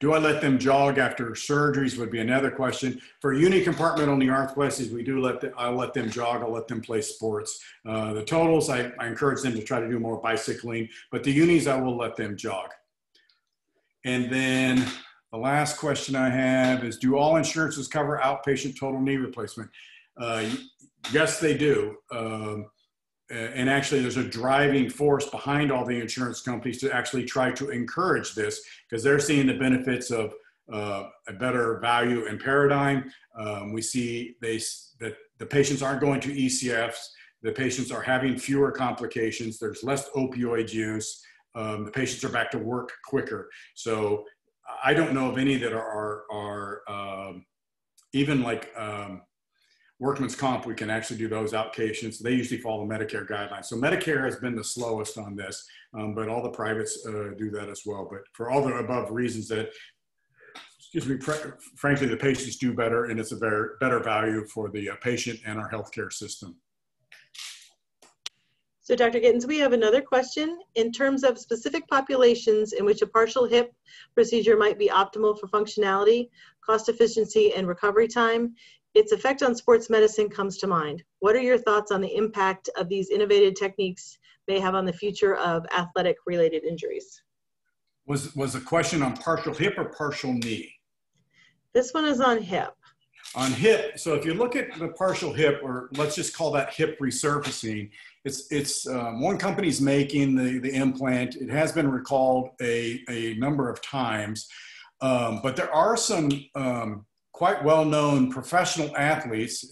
Do I let them jog after surgeries would be another question. For unicompartmental knee arthroplasties, we do I'll let them jog, I'll let them play sports. The totals, I encourage them to try to do more bicycling, but the unis, I will let them jog. And then the last question I have is, do all insurances cover outpatient total knee replacement? Yes, they do. And actually, there's a driving force behind all the insurance companies to actually try to encourage this, because they're seeing the benefits of a better value and paradigm. We see that the patients aren't going to ECFs. The patients are having fewer complications. There's less opioid use. The patients are back to work quicker. So I don't know of any that are even like... workman's comp, we can actually do those outpatients. They usually follow the Medicare guidelines. So Medicare has been the slowest on this, but all the privates do that as well. But for all the above reasons that, excuse me, frankly, the patients do better, and it's a better value for the patient and our healthcare system. So Dr. Gittins, we have another question. In terms of specific populations in which a partial hip procedure might be optimal for functionality, cost efficiency, and recovery time, its effect on sports medicine comes to mind. What are your thoughts on the impact of these innovative techniques may have on the future of athletic-related injuries? Was the question on partial hip or partial knee? This one is on hip. On hip, so if you look at the partial hip, or let's just call that hip resurfacing, it's one company's making the implant. It has been recalled a number of times, but there are some quite well-known professional athletes,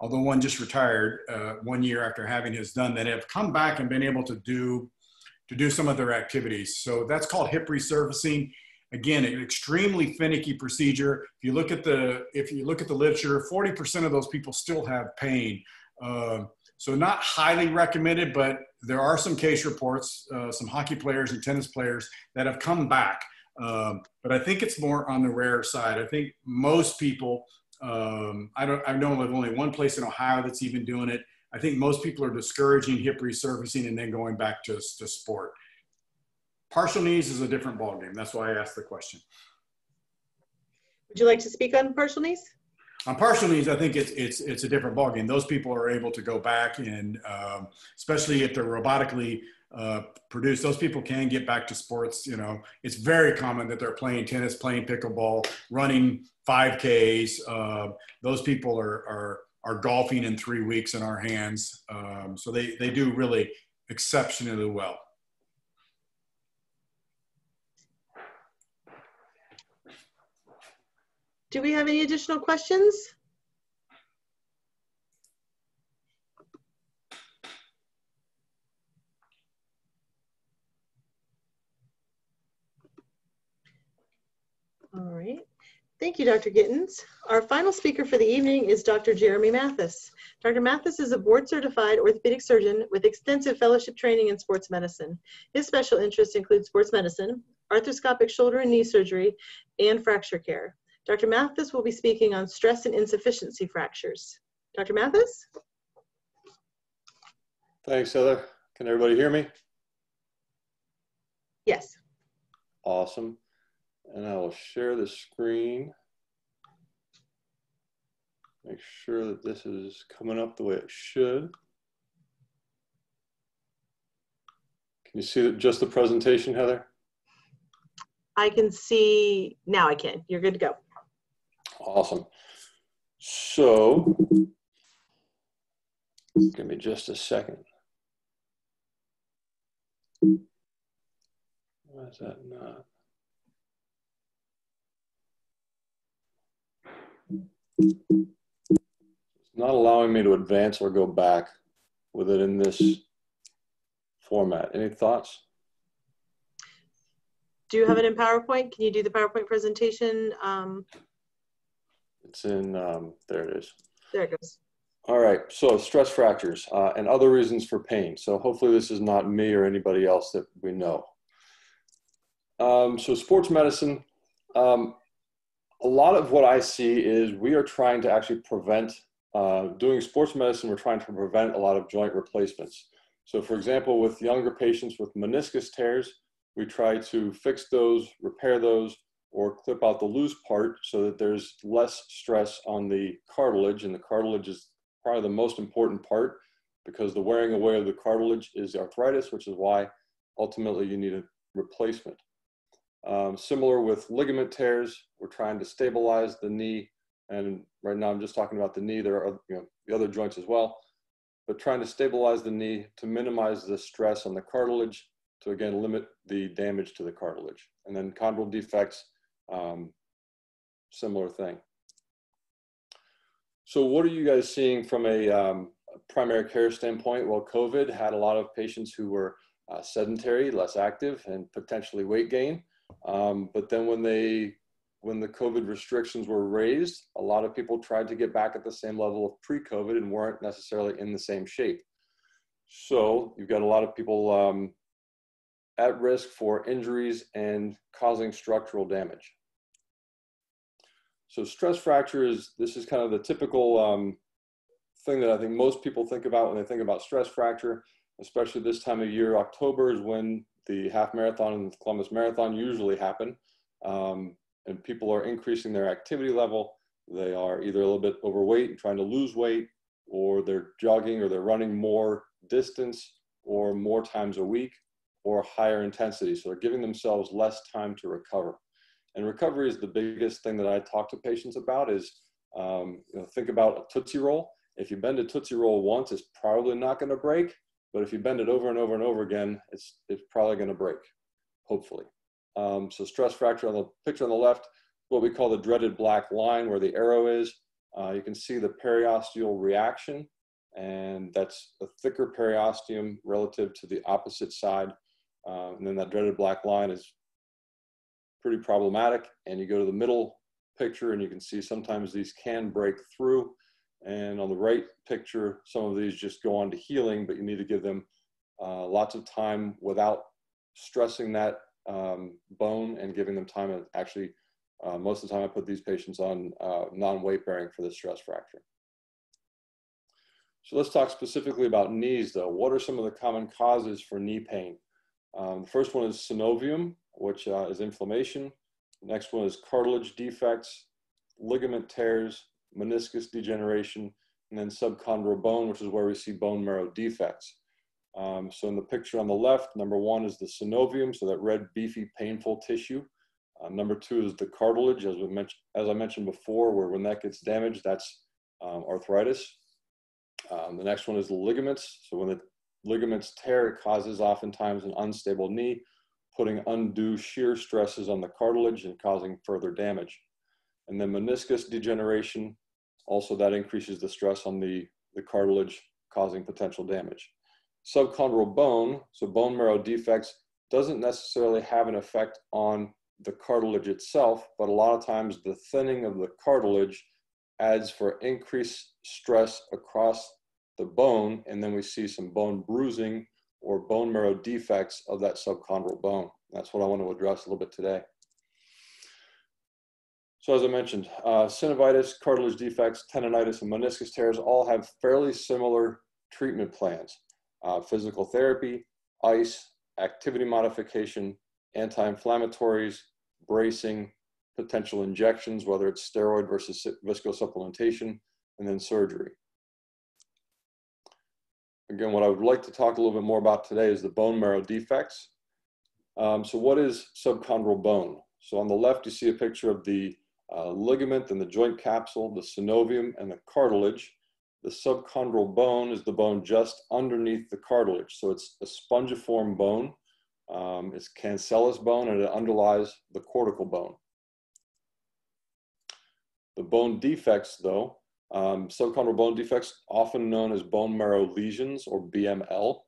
although one just retired 1 year after having his done, that have come back and been able to do some of their activities. So that's called hip resurfacing. Again, an extremely finicky procedure. If you look at the literature, 40% of those people still have pain. So not highly recommended, but there are some case reports, some hockey players and tennis players that have come back. But I think it's more on the rare side. I think most people, I know of only one place in Ohio that's even doing it. I think most people are discouraging hip resurfacing and then going back to sport. Partial knees is a different ballgame. That's why I asked the question. Would you like to speak on partial knees? On partial knees, I think it's a different ballgame. Those people are able to go back, and especially if they're robotically produce. Those people can get back to sports. You know, it's very common that they're playing tennis, playing pickleball, running 5Ks. Those people are golfing in 3 weeks in our hands. So they do really exceptionally well. Do we have any additional questions? All right. Thank you, Dr. Gittins. Our final speaker for the evening is Dr. Jeremy Mathis. Dr. Mathis is a board-certified orthopedic surgeon with extensive fellowship training in sports medicine. His special interests include sports medicine, arthroscopic shoulder and knee surgery, and fracture care. Dr. Mathis will be speaking on stress and insufficiency fractures. Dr. Mathis? Thanks, Heather. Can everybody hear me? Yes. Awesome. And I will share the screen. Make sure that this is coming up the way it should. Can you see just the presentation, Heather? I can see, now I can. You're good to go. Awesome. So, give me just a second. Why is that not? It's not allowing me to advance or go back with it in this format. Any thoughts? Do you have it in PowerPoint? Can you do the PowerPoint presentation? It's in, there it is. There it goes. All right, so stress fractures and other reasons for pain. So hopefully this is not me or anybody else that we know. So sports medicine, a lot of what I see is we are trying to actually prevent, doing sports medicine, we're trying to prevent a lot of joint replacements. So for example, with younger patients with meniscus tears, we try to fix those, repair those, or clip out the loose part so that there's less stress on the cartilage. And the cartilage is probably the most important part because the wearing away of the cartilage is arthritis, which is why ultimately you need a replacement. Similar with ligament tears, we're trying to stabilize the knee. And right now I'm just talking about the knee. There are the other joints as well, but trying to stabilize the knee to minimize the stress on the cartilage to again limit the damage to the cartilage. And then chondral defects, similar thing. So what are you guys seeing from a primary care standpoint? Well, COVID had a lot of patients who were sedentary, less active, and potentially weight gain. But then when the COVID restrictions were raised, a lot of people tried to get back at the same level of pre-COVID and weren't necessarily in the same shape. So you've got a lot of people at risk for injuries and causing structural damage. So stress fracture is, this is kind of the typical thing that I think most people think about when they think about stress fracture, especially this time of year. October is when the half marathon and the Columbus Marathon usually happen. And people are increasing their activity level. They are either a little bit overweight and trying to lose weight, or they're jogging or they're running more distance or more times a week, or higher intensity. So they're giving themselves less time to recover. And recovery is the biggest thing that I talk to patients about is, think about a Tootsie Roll. If you bend a Tootsie Roll once, it's probably not gonna break, but if you bend it over and over and over again, it's probably gonna break, hopefully. So stress fracture on the picture on the left, what we call the dreaded black line where the arrow is. You can see the periosteal reaction, and that's a thicker periosteum relative to the opposite side. And then that dreaded black line is pretty problematic. And you go to the middle picture and you can see sometimes these can break through. And on the right picture, some of these just go on to healing, but you need to give them lots of time without stressing that bone and giving them time. And actually, most of the time I put these patients on non-weight bearing for the stress fracture. So let's talk specifically about knees though. What are some of the common causes for knee pain? The first one is synovium, which is inflammation. The next one is cartilage defects, ligament tears, meniscus degeneration, and then subchondral bone, which is where we see bone marrow defects. So in the picture on the left, number one is the synovium, so that red, beefy, painful tissue. Number two is the cartilage, as I mentioned before, where when that gets damaged, that's arthritis. The next one is the ligaments. So when the ligaments tear, it causes oftentimes an unstable knee, putting undue shear stresses on the cartilage and causing further damage. And then meniscus degeneration, also that increases the stress on the cartilage, causing potential damage. Subchondral bone, so bone marrow defects, doesn't necessarily have an effect on the cartilage itself, but a lot of times the thinning of the cartilage adds for increased stress across the bone, and then we see some bone bruising or bone marrow defects of that subchondral bone. That's what I want to address a little bit today. So as I mentioned, synovitis, cartilage defects, tendonitis, and meniscus tears all have fairly similar treatment plans. Physical therapy, ice, activity modification, anti-inflammatories, bracing, potential injections, whether it's steroid versus viscosupplementation, and then surgery. Again, what I would like to talk a little bit more about today is the bone marrow defects. So what is subchondral bone? So on the left, you see a picture of the ligament and the joint capsule, the synovium, and the cartilage. The subchondral bone is the bone just underneath the cartilage. So it's a spongiform bone. It's cancellous bone, and it underlies the cortical bone. The bone defects, though, subchondral bone defects, often known as bone marrow lesions or BML.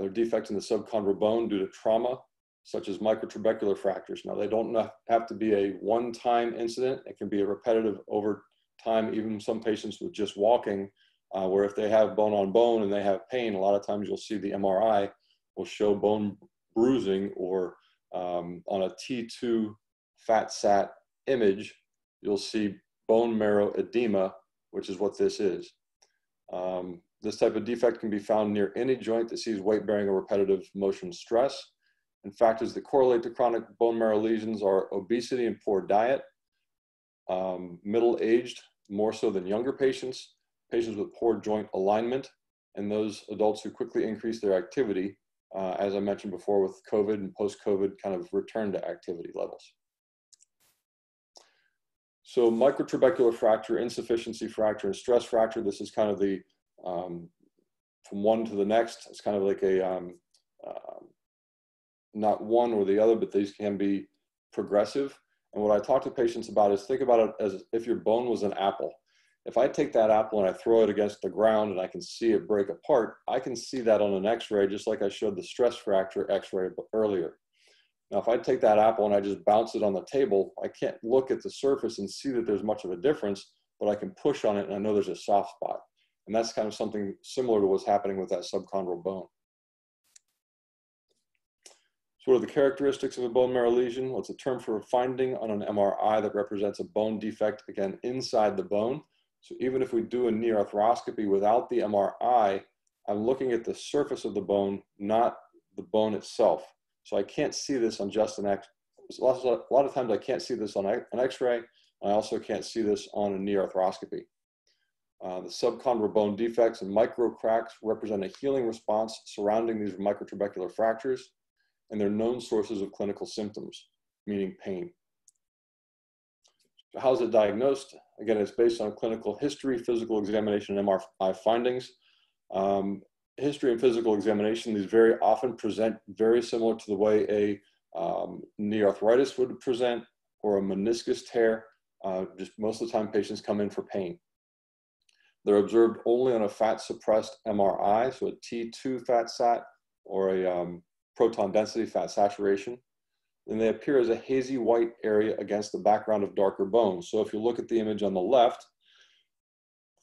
They're defects in the subchondral bone due to trauma, such as microtrabecular fractures. Now, they don't have to be a one-time incident. It can be a repetitive over time, even some patients with just walking, where if they have bone on bone and they have pain, a lot of times you'll see the MRI will show bone bruising, or on a T2 fat sat image, you'll see bone marrow edema, which is what this is. This type of defect can be found near any joint that sees weight-bearing or repetitive motion stress. And factors that correlate to chronic bone marrow lesions are obesity and poor diet, middle-aged, more so than younger patients, patients with poor joint alignment, and those adults who quickly increase their activity, as I mentioned before, with COVID and post-COVID kind of return to activity levels. So microtrabecular fracture, insufficiency fracture, and stress fracture, this is kind of the, from one to the next, it's kind of like a, not one or the other, but these can be progressive. And what I talk to patients about is think about it as if your bone was an apple. If I take that apple and I throw it against the ground and I can see it break apart, I can see that on an x-ray, just like I showed the stress fracture x-ray earlier. Now, if I take that apple and I just bounce it on the table, I can't look at the surface and see that there's much of a difference, but I can push on it and I know there's a soft spot. And that's kind of something similar to what's happening with that subchondral bone. So what are the characteristics of a bone marrow lesion? Well, it's a term for a finding on an MRI that represents a bone defect, again, inside the bone. So even if we do a knee arthroscopy without the MRI, I'm looking at the surface of the bone, not the bone itself. So I can't see this on just an X. A lot of times I can't see this on an X-ray. I also can't see this on a knee arthroscopy. The subchondral bone defects and microcracks represent a healing response surrounding these microtrabecular fractures, and they're known sources of clinical symptoms, meaning pain. So how's it diagnosed? Again, it's based on clinical history, physical examination, and MRI findings. History and physical examination, these very often present very similar to the way a knee arthritis would present, or a meniscus tear. Just most of the time patients come in for pain. They're observed only on a fat-suppressed MRI, so a T2 fat sat, or a proton density fat saturation, and they appear as a hazy white area against the background of darker bones. So if you look at the image on the left,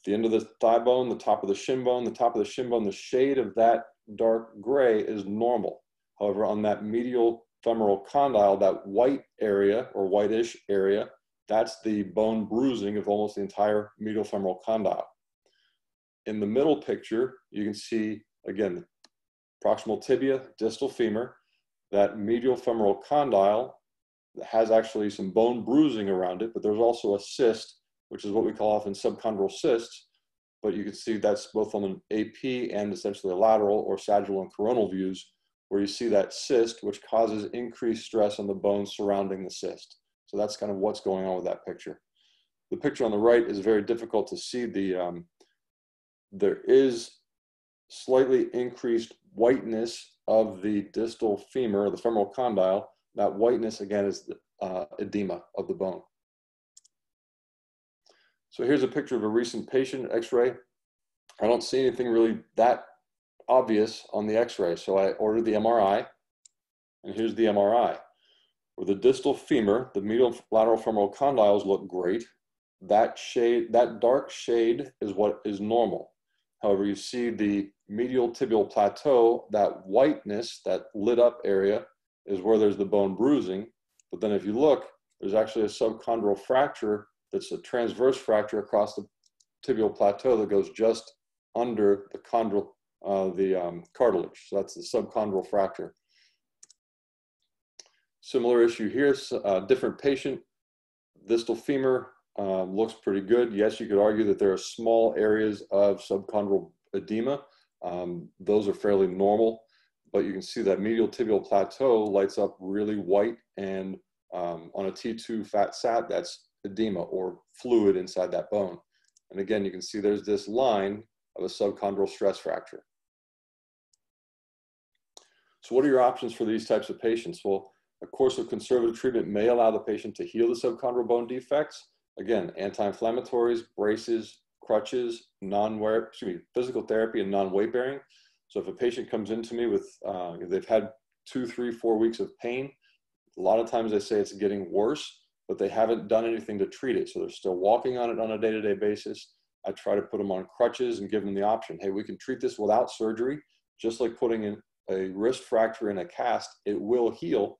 the end of the thigh bone, the top of the shin bone, the shade of that dark gray is normal. However, on that medial femoral condyle, that white area or whitish area, that's the bone bruising of almost the entire medial femoral condyle. In the middle picture, you can see, again, proximal tibia, distal femur, that medial femoral condyle has actually some bone bruising around it, but there's also a cyst, which is what we call often subchondral cysts, but you can see that's both on an AP and essentially a lateral or sagittal and coronal views, where you see that cyst, which causes increased stress on the bones surrounding the cyst. So that's kind of what's going on with that picture. The picture on the right is very difficult to see. There is slightly increased whiteness of the distal femur, the femoral condyle. That whiteness, again, is the edema of the bone. So here's a picture of a recent patient x-ray. I don't see anything really that obvious on the x-ray, so I ordered the MRI, and here's the MRI, where the distal femur, the medial lateral femoral condyles look great. That shade, that dark shade, is what is normal. However, you see the medial tibial plateau, that whiteness, that lit up area, is where there's the bone bruising. But then if you look, there's actually a subchondral fracture that's a transverse fracture across the tibial plateau that goes just under the chondral, cartilage. So that's the subchondral fracture. Similar issue here, different patient, distal femur looks pretty good. Yes, you could argue that there are small areas of subchondral edema. Those are fairly normal, but you can see that medial tibial plateau lights up really white, and on a T2 fat sat, that's edema or fluid inside that bone. And again, you can see there's this line of a subchondral stress fracture. So what are your options for these types of patients? Well, a course of conservative treatment may allow the patient to heal the subchondral bone defects. Again, anti-inflammatories, braces, crutches, physical therapy, and non-weight bearing. So if a patient comes into me with, they've had 2, 3, 4 weeks of pain, a lot of times they say it's getting worse, but they haven't done anything to treat it. So they're still walking on it on a day-to-day basis. I try to put them on crutches and give them the option. Hey, we can treat this without surgery, just like putting in a wrist fracture in a cast. It will heal,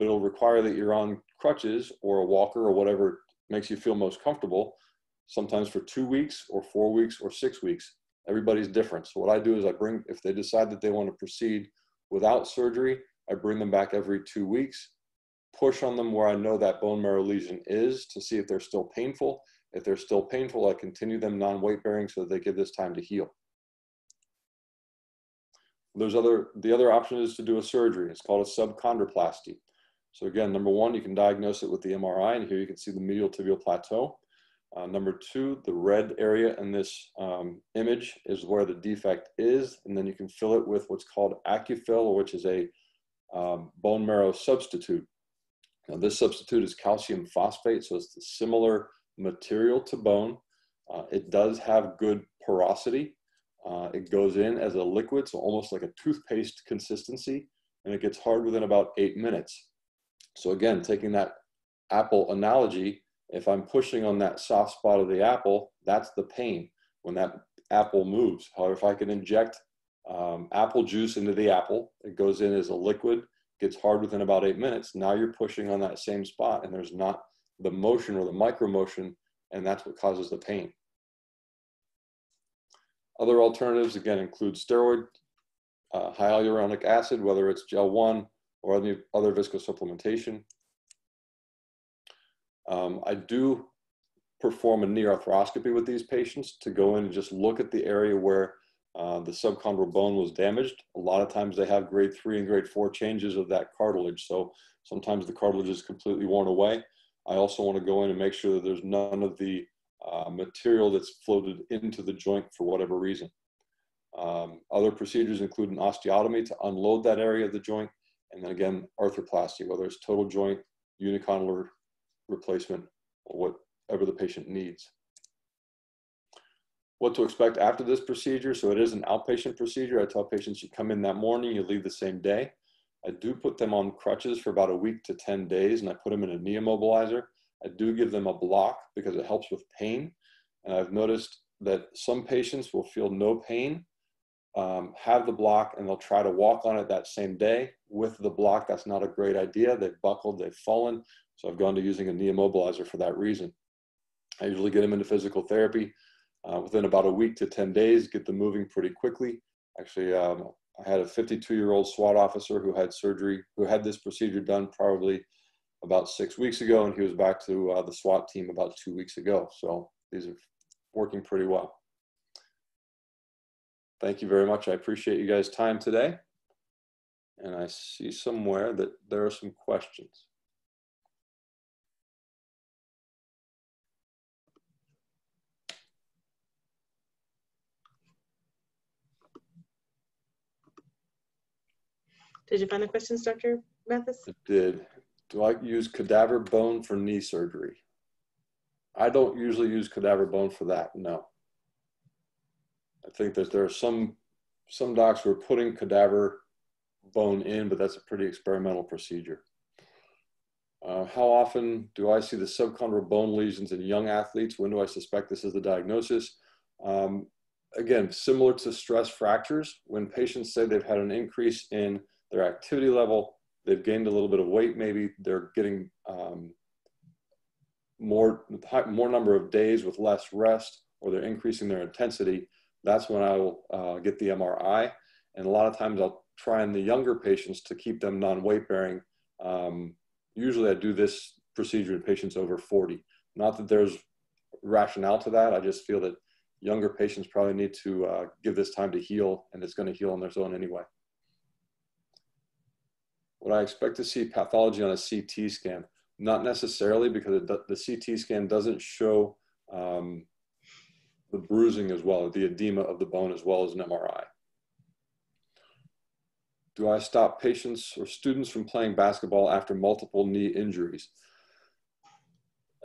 but it'll require that you're on crutches or a walker or whatever makes you feel most comfortable, sometimes for 2 weeks or 4 weeks or 6 weeks. Everybody's different. So what I do is I bring, if they decide that they want to proceed without surgery, I bring them back every 2 weeks, push on them where I know that bone marrow lesion is to see if they're still painful. If they're still painful, I continue them non-weight bearing so that they give this time to heal. The other option is to do a surgery. It's called a subchondroplasty. So again, number one, you can diagnose it with the MRI, and here you can see the medial tibial plateau. Number two, the red area in this image is where the defect is, and then you can fill it with what's called AccuFill, which is a bone marrow substitute. Now, this substitute is calcium phosphate, so it's a similar material to bone. It does have good porosity. It goes in as a liquid, so almost like a toothpaste consistency, and it gets hard within about 8 minutes. So again, taking that apple analogy, if I'm pushing on that soft spot of the apple, that's the pain when that apple moves. However, if I can inject apple juice into the apple, it goes in as a liquid, gets hard within about 8 minutes. Now you're pushing on that same spot, and there's not the motion or the micro motion, and that's what causes the pain. Other alternatives, again, include steroid, hyaluronic acid, whether it's gel 1 or any other viscosupplementation. I do perform a near arthroscopy with these patients to go in and just look at the area where the subchondral bone was damaged. A lot of times they have grade 3 and grade 4 changes of that cartilage, so sometimes the cartilage is completely worn away. I also want to go in and make sure that there's none of the material that's floated into the joint for whatever reason. Other procedures include an osteotomy to unload that area of the joint, and then again, arthroplasty, whether it's total joint, unicondylar replacement, or whatever the patient needs. What to expect after this procedure. So it is an outpatient procedure. I tell patients you come in that morning, you leave the same day. I do put them on crutches for about a week to 10 days, and I put them in a knee immobilizer. I do give them a block because it helps with pain. And I've noticed that some patients will feel no pain, have the block, and they'll try to walk on it that same day. With the block, that's not a great idea. They've buckled, they've fallen. So I've gone to using a knee immobilizer for that reason. I usually get them into physical therapy within about a week to 10 days, get them moving pretty quickly. Actually, I had a 52-year-old SWAT officer who had surgery, who had this procedure done probably about 6 weeks ago, and he was back to the SWAT team about 2 weeks ago. So these are working pretty well. Thank you very much. I appreciate you guys' time today. And I see somewhere that there are some questions. Did you find the questions, Dr. Mathis? I did. Do I use cadaver bone for knee surgery? I don't usually use cadaver bone for that, no. I think that there are some docs who are putting cadaver bone in, but that's a pretty experimental procedure. How often do I see the subchondral bone lesions in young athletes? When do I suspect this is the diagnosis? Again, similar to stress fractures, when patients say they've had an increase in their activity level, they've gained a little bit of weight maybe, they're getting more number of days with less rest, or they're increasing their intensity, that's when I will get the MRI. And a lot of times I'll try in the younger patients to keep them non-weight bearing. Usually I do this procedure in patients over 40. Not that there's rationale to that, I just feel that younger patients probably need to give this time to heal, and it's gonna heal on their own anyway. Would I expect to see pathology on a CT scan? Not necessarily, because the CT scan doesn't show the bruising as well, the edema of the bone as well as an MRI. Do I stop patients or students from playing basketball after multiple knee injuries?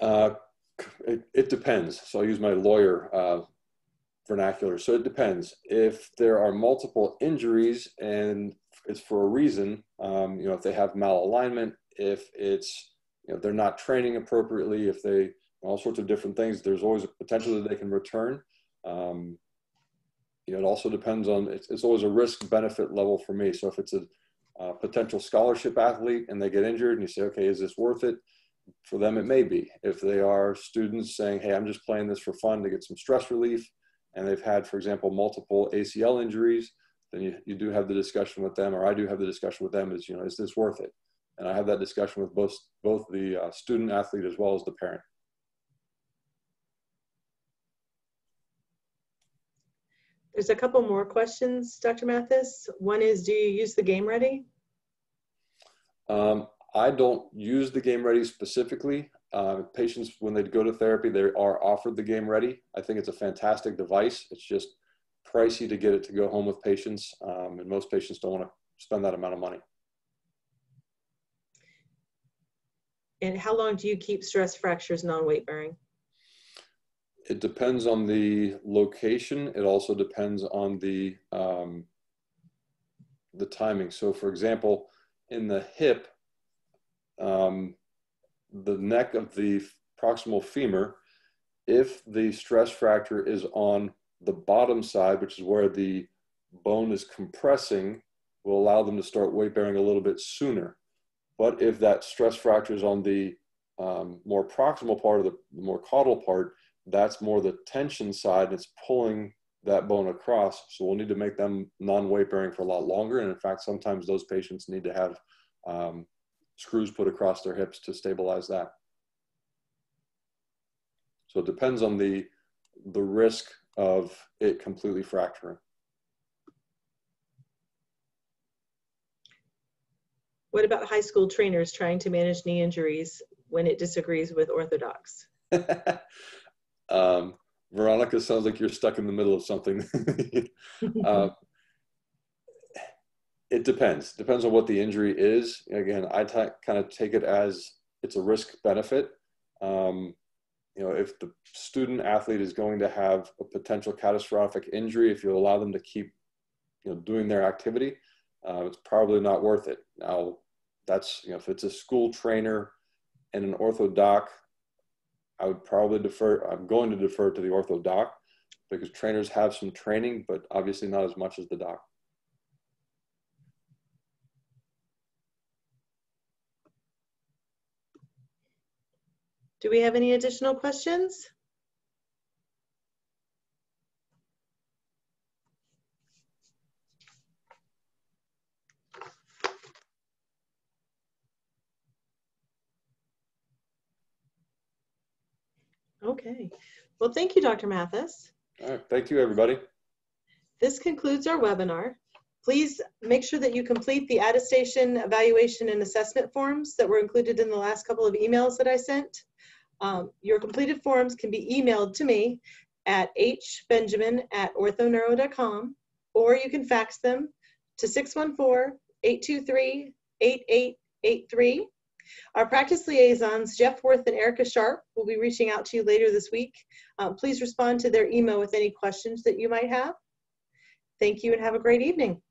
It depends. So I'll use my lawyer vernacular. So it depends. If there are multiple injuries and it's for a reason, you know, if they have malalignment, if it's, you know, they're not training appropriately, if they, all sorts of different things, there's always a potential that they can return. You know, it also depends on, it's always a risk benefit level for me. So if it's a potential scholarship athlete and they get injured and you say, okay, is this worth it? For them, it may be. If they are students saying, hey, I'm just playing this for fun to get some stress relief, and they've had, for example, multiple ACL injuries, then you do have the discussion with them, or I do have the discussion with them is, you know, is this worth it? And I have that discussion with both the student athlete as well as the parent. There's a couple more questions, Dr. Mathis. One is, do you use the Game Ready? I don't use the Game Ready specifically. Patients, when they go to therapy, they are offered the Game Ready. I think it's a fantastic device. It's just pricey to get it to go home with patients, and most patients don't want to spend that amount of money. And how long do you keep stress fractures non-weight bearing? It depends on the location. It also depends on the timing. So for example, in the hip, the neck of the proximal femur, if the stress fracture is on the bottom side, which is where the bone is compressing, will allow them to start weight bearing a little bit sooner. But if that stress fracture is on the more proximal part of the more caudal part, that's more the tension side, and it's pulling that bone across. So we'll need to make them non-weight bearing for a lot longer. And in fact, sometimes those patients need to have screws put across their hips to stabilize that. So it depends on the risk of it completely fracturing. What about high school trainers trying to manage knee injuries when it disagrees with orthodox? Veronica, sounds like you're stuck in the middle of something. It depends. Depends on what the injury is. Again, I kind of take it as it's a risk benefit. You know, if the student athlete is going to have a potential catastrophic injury, if you allow them to keep, you know, doing their activity, it's probably not worth it. Now, that's, you know, if it's a school trainer and an orthodoc, I would probably defer, I'm going to defer to the ortho doc, because trainers have some training, but obviously not as much as the doc. Do we have any additional questions? Okay. Well, thank you, Dr. Mathis. All right. Thank you, everybody. This concludes our webinar. Please make sure that you complete the attestation, evaluation, and assessment forms that were included in the last couple of emails that I sent. Your completed forms can be emailed to me at hbenjamin@orthoneuro.com, or you can fax them to 614-823-8883. Our practice liaisons, Jeff Worth and Erica Sharp, will be reaching out to you later this week. Please respond to their email with any questions that you might have. Thank you and have a great evening.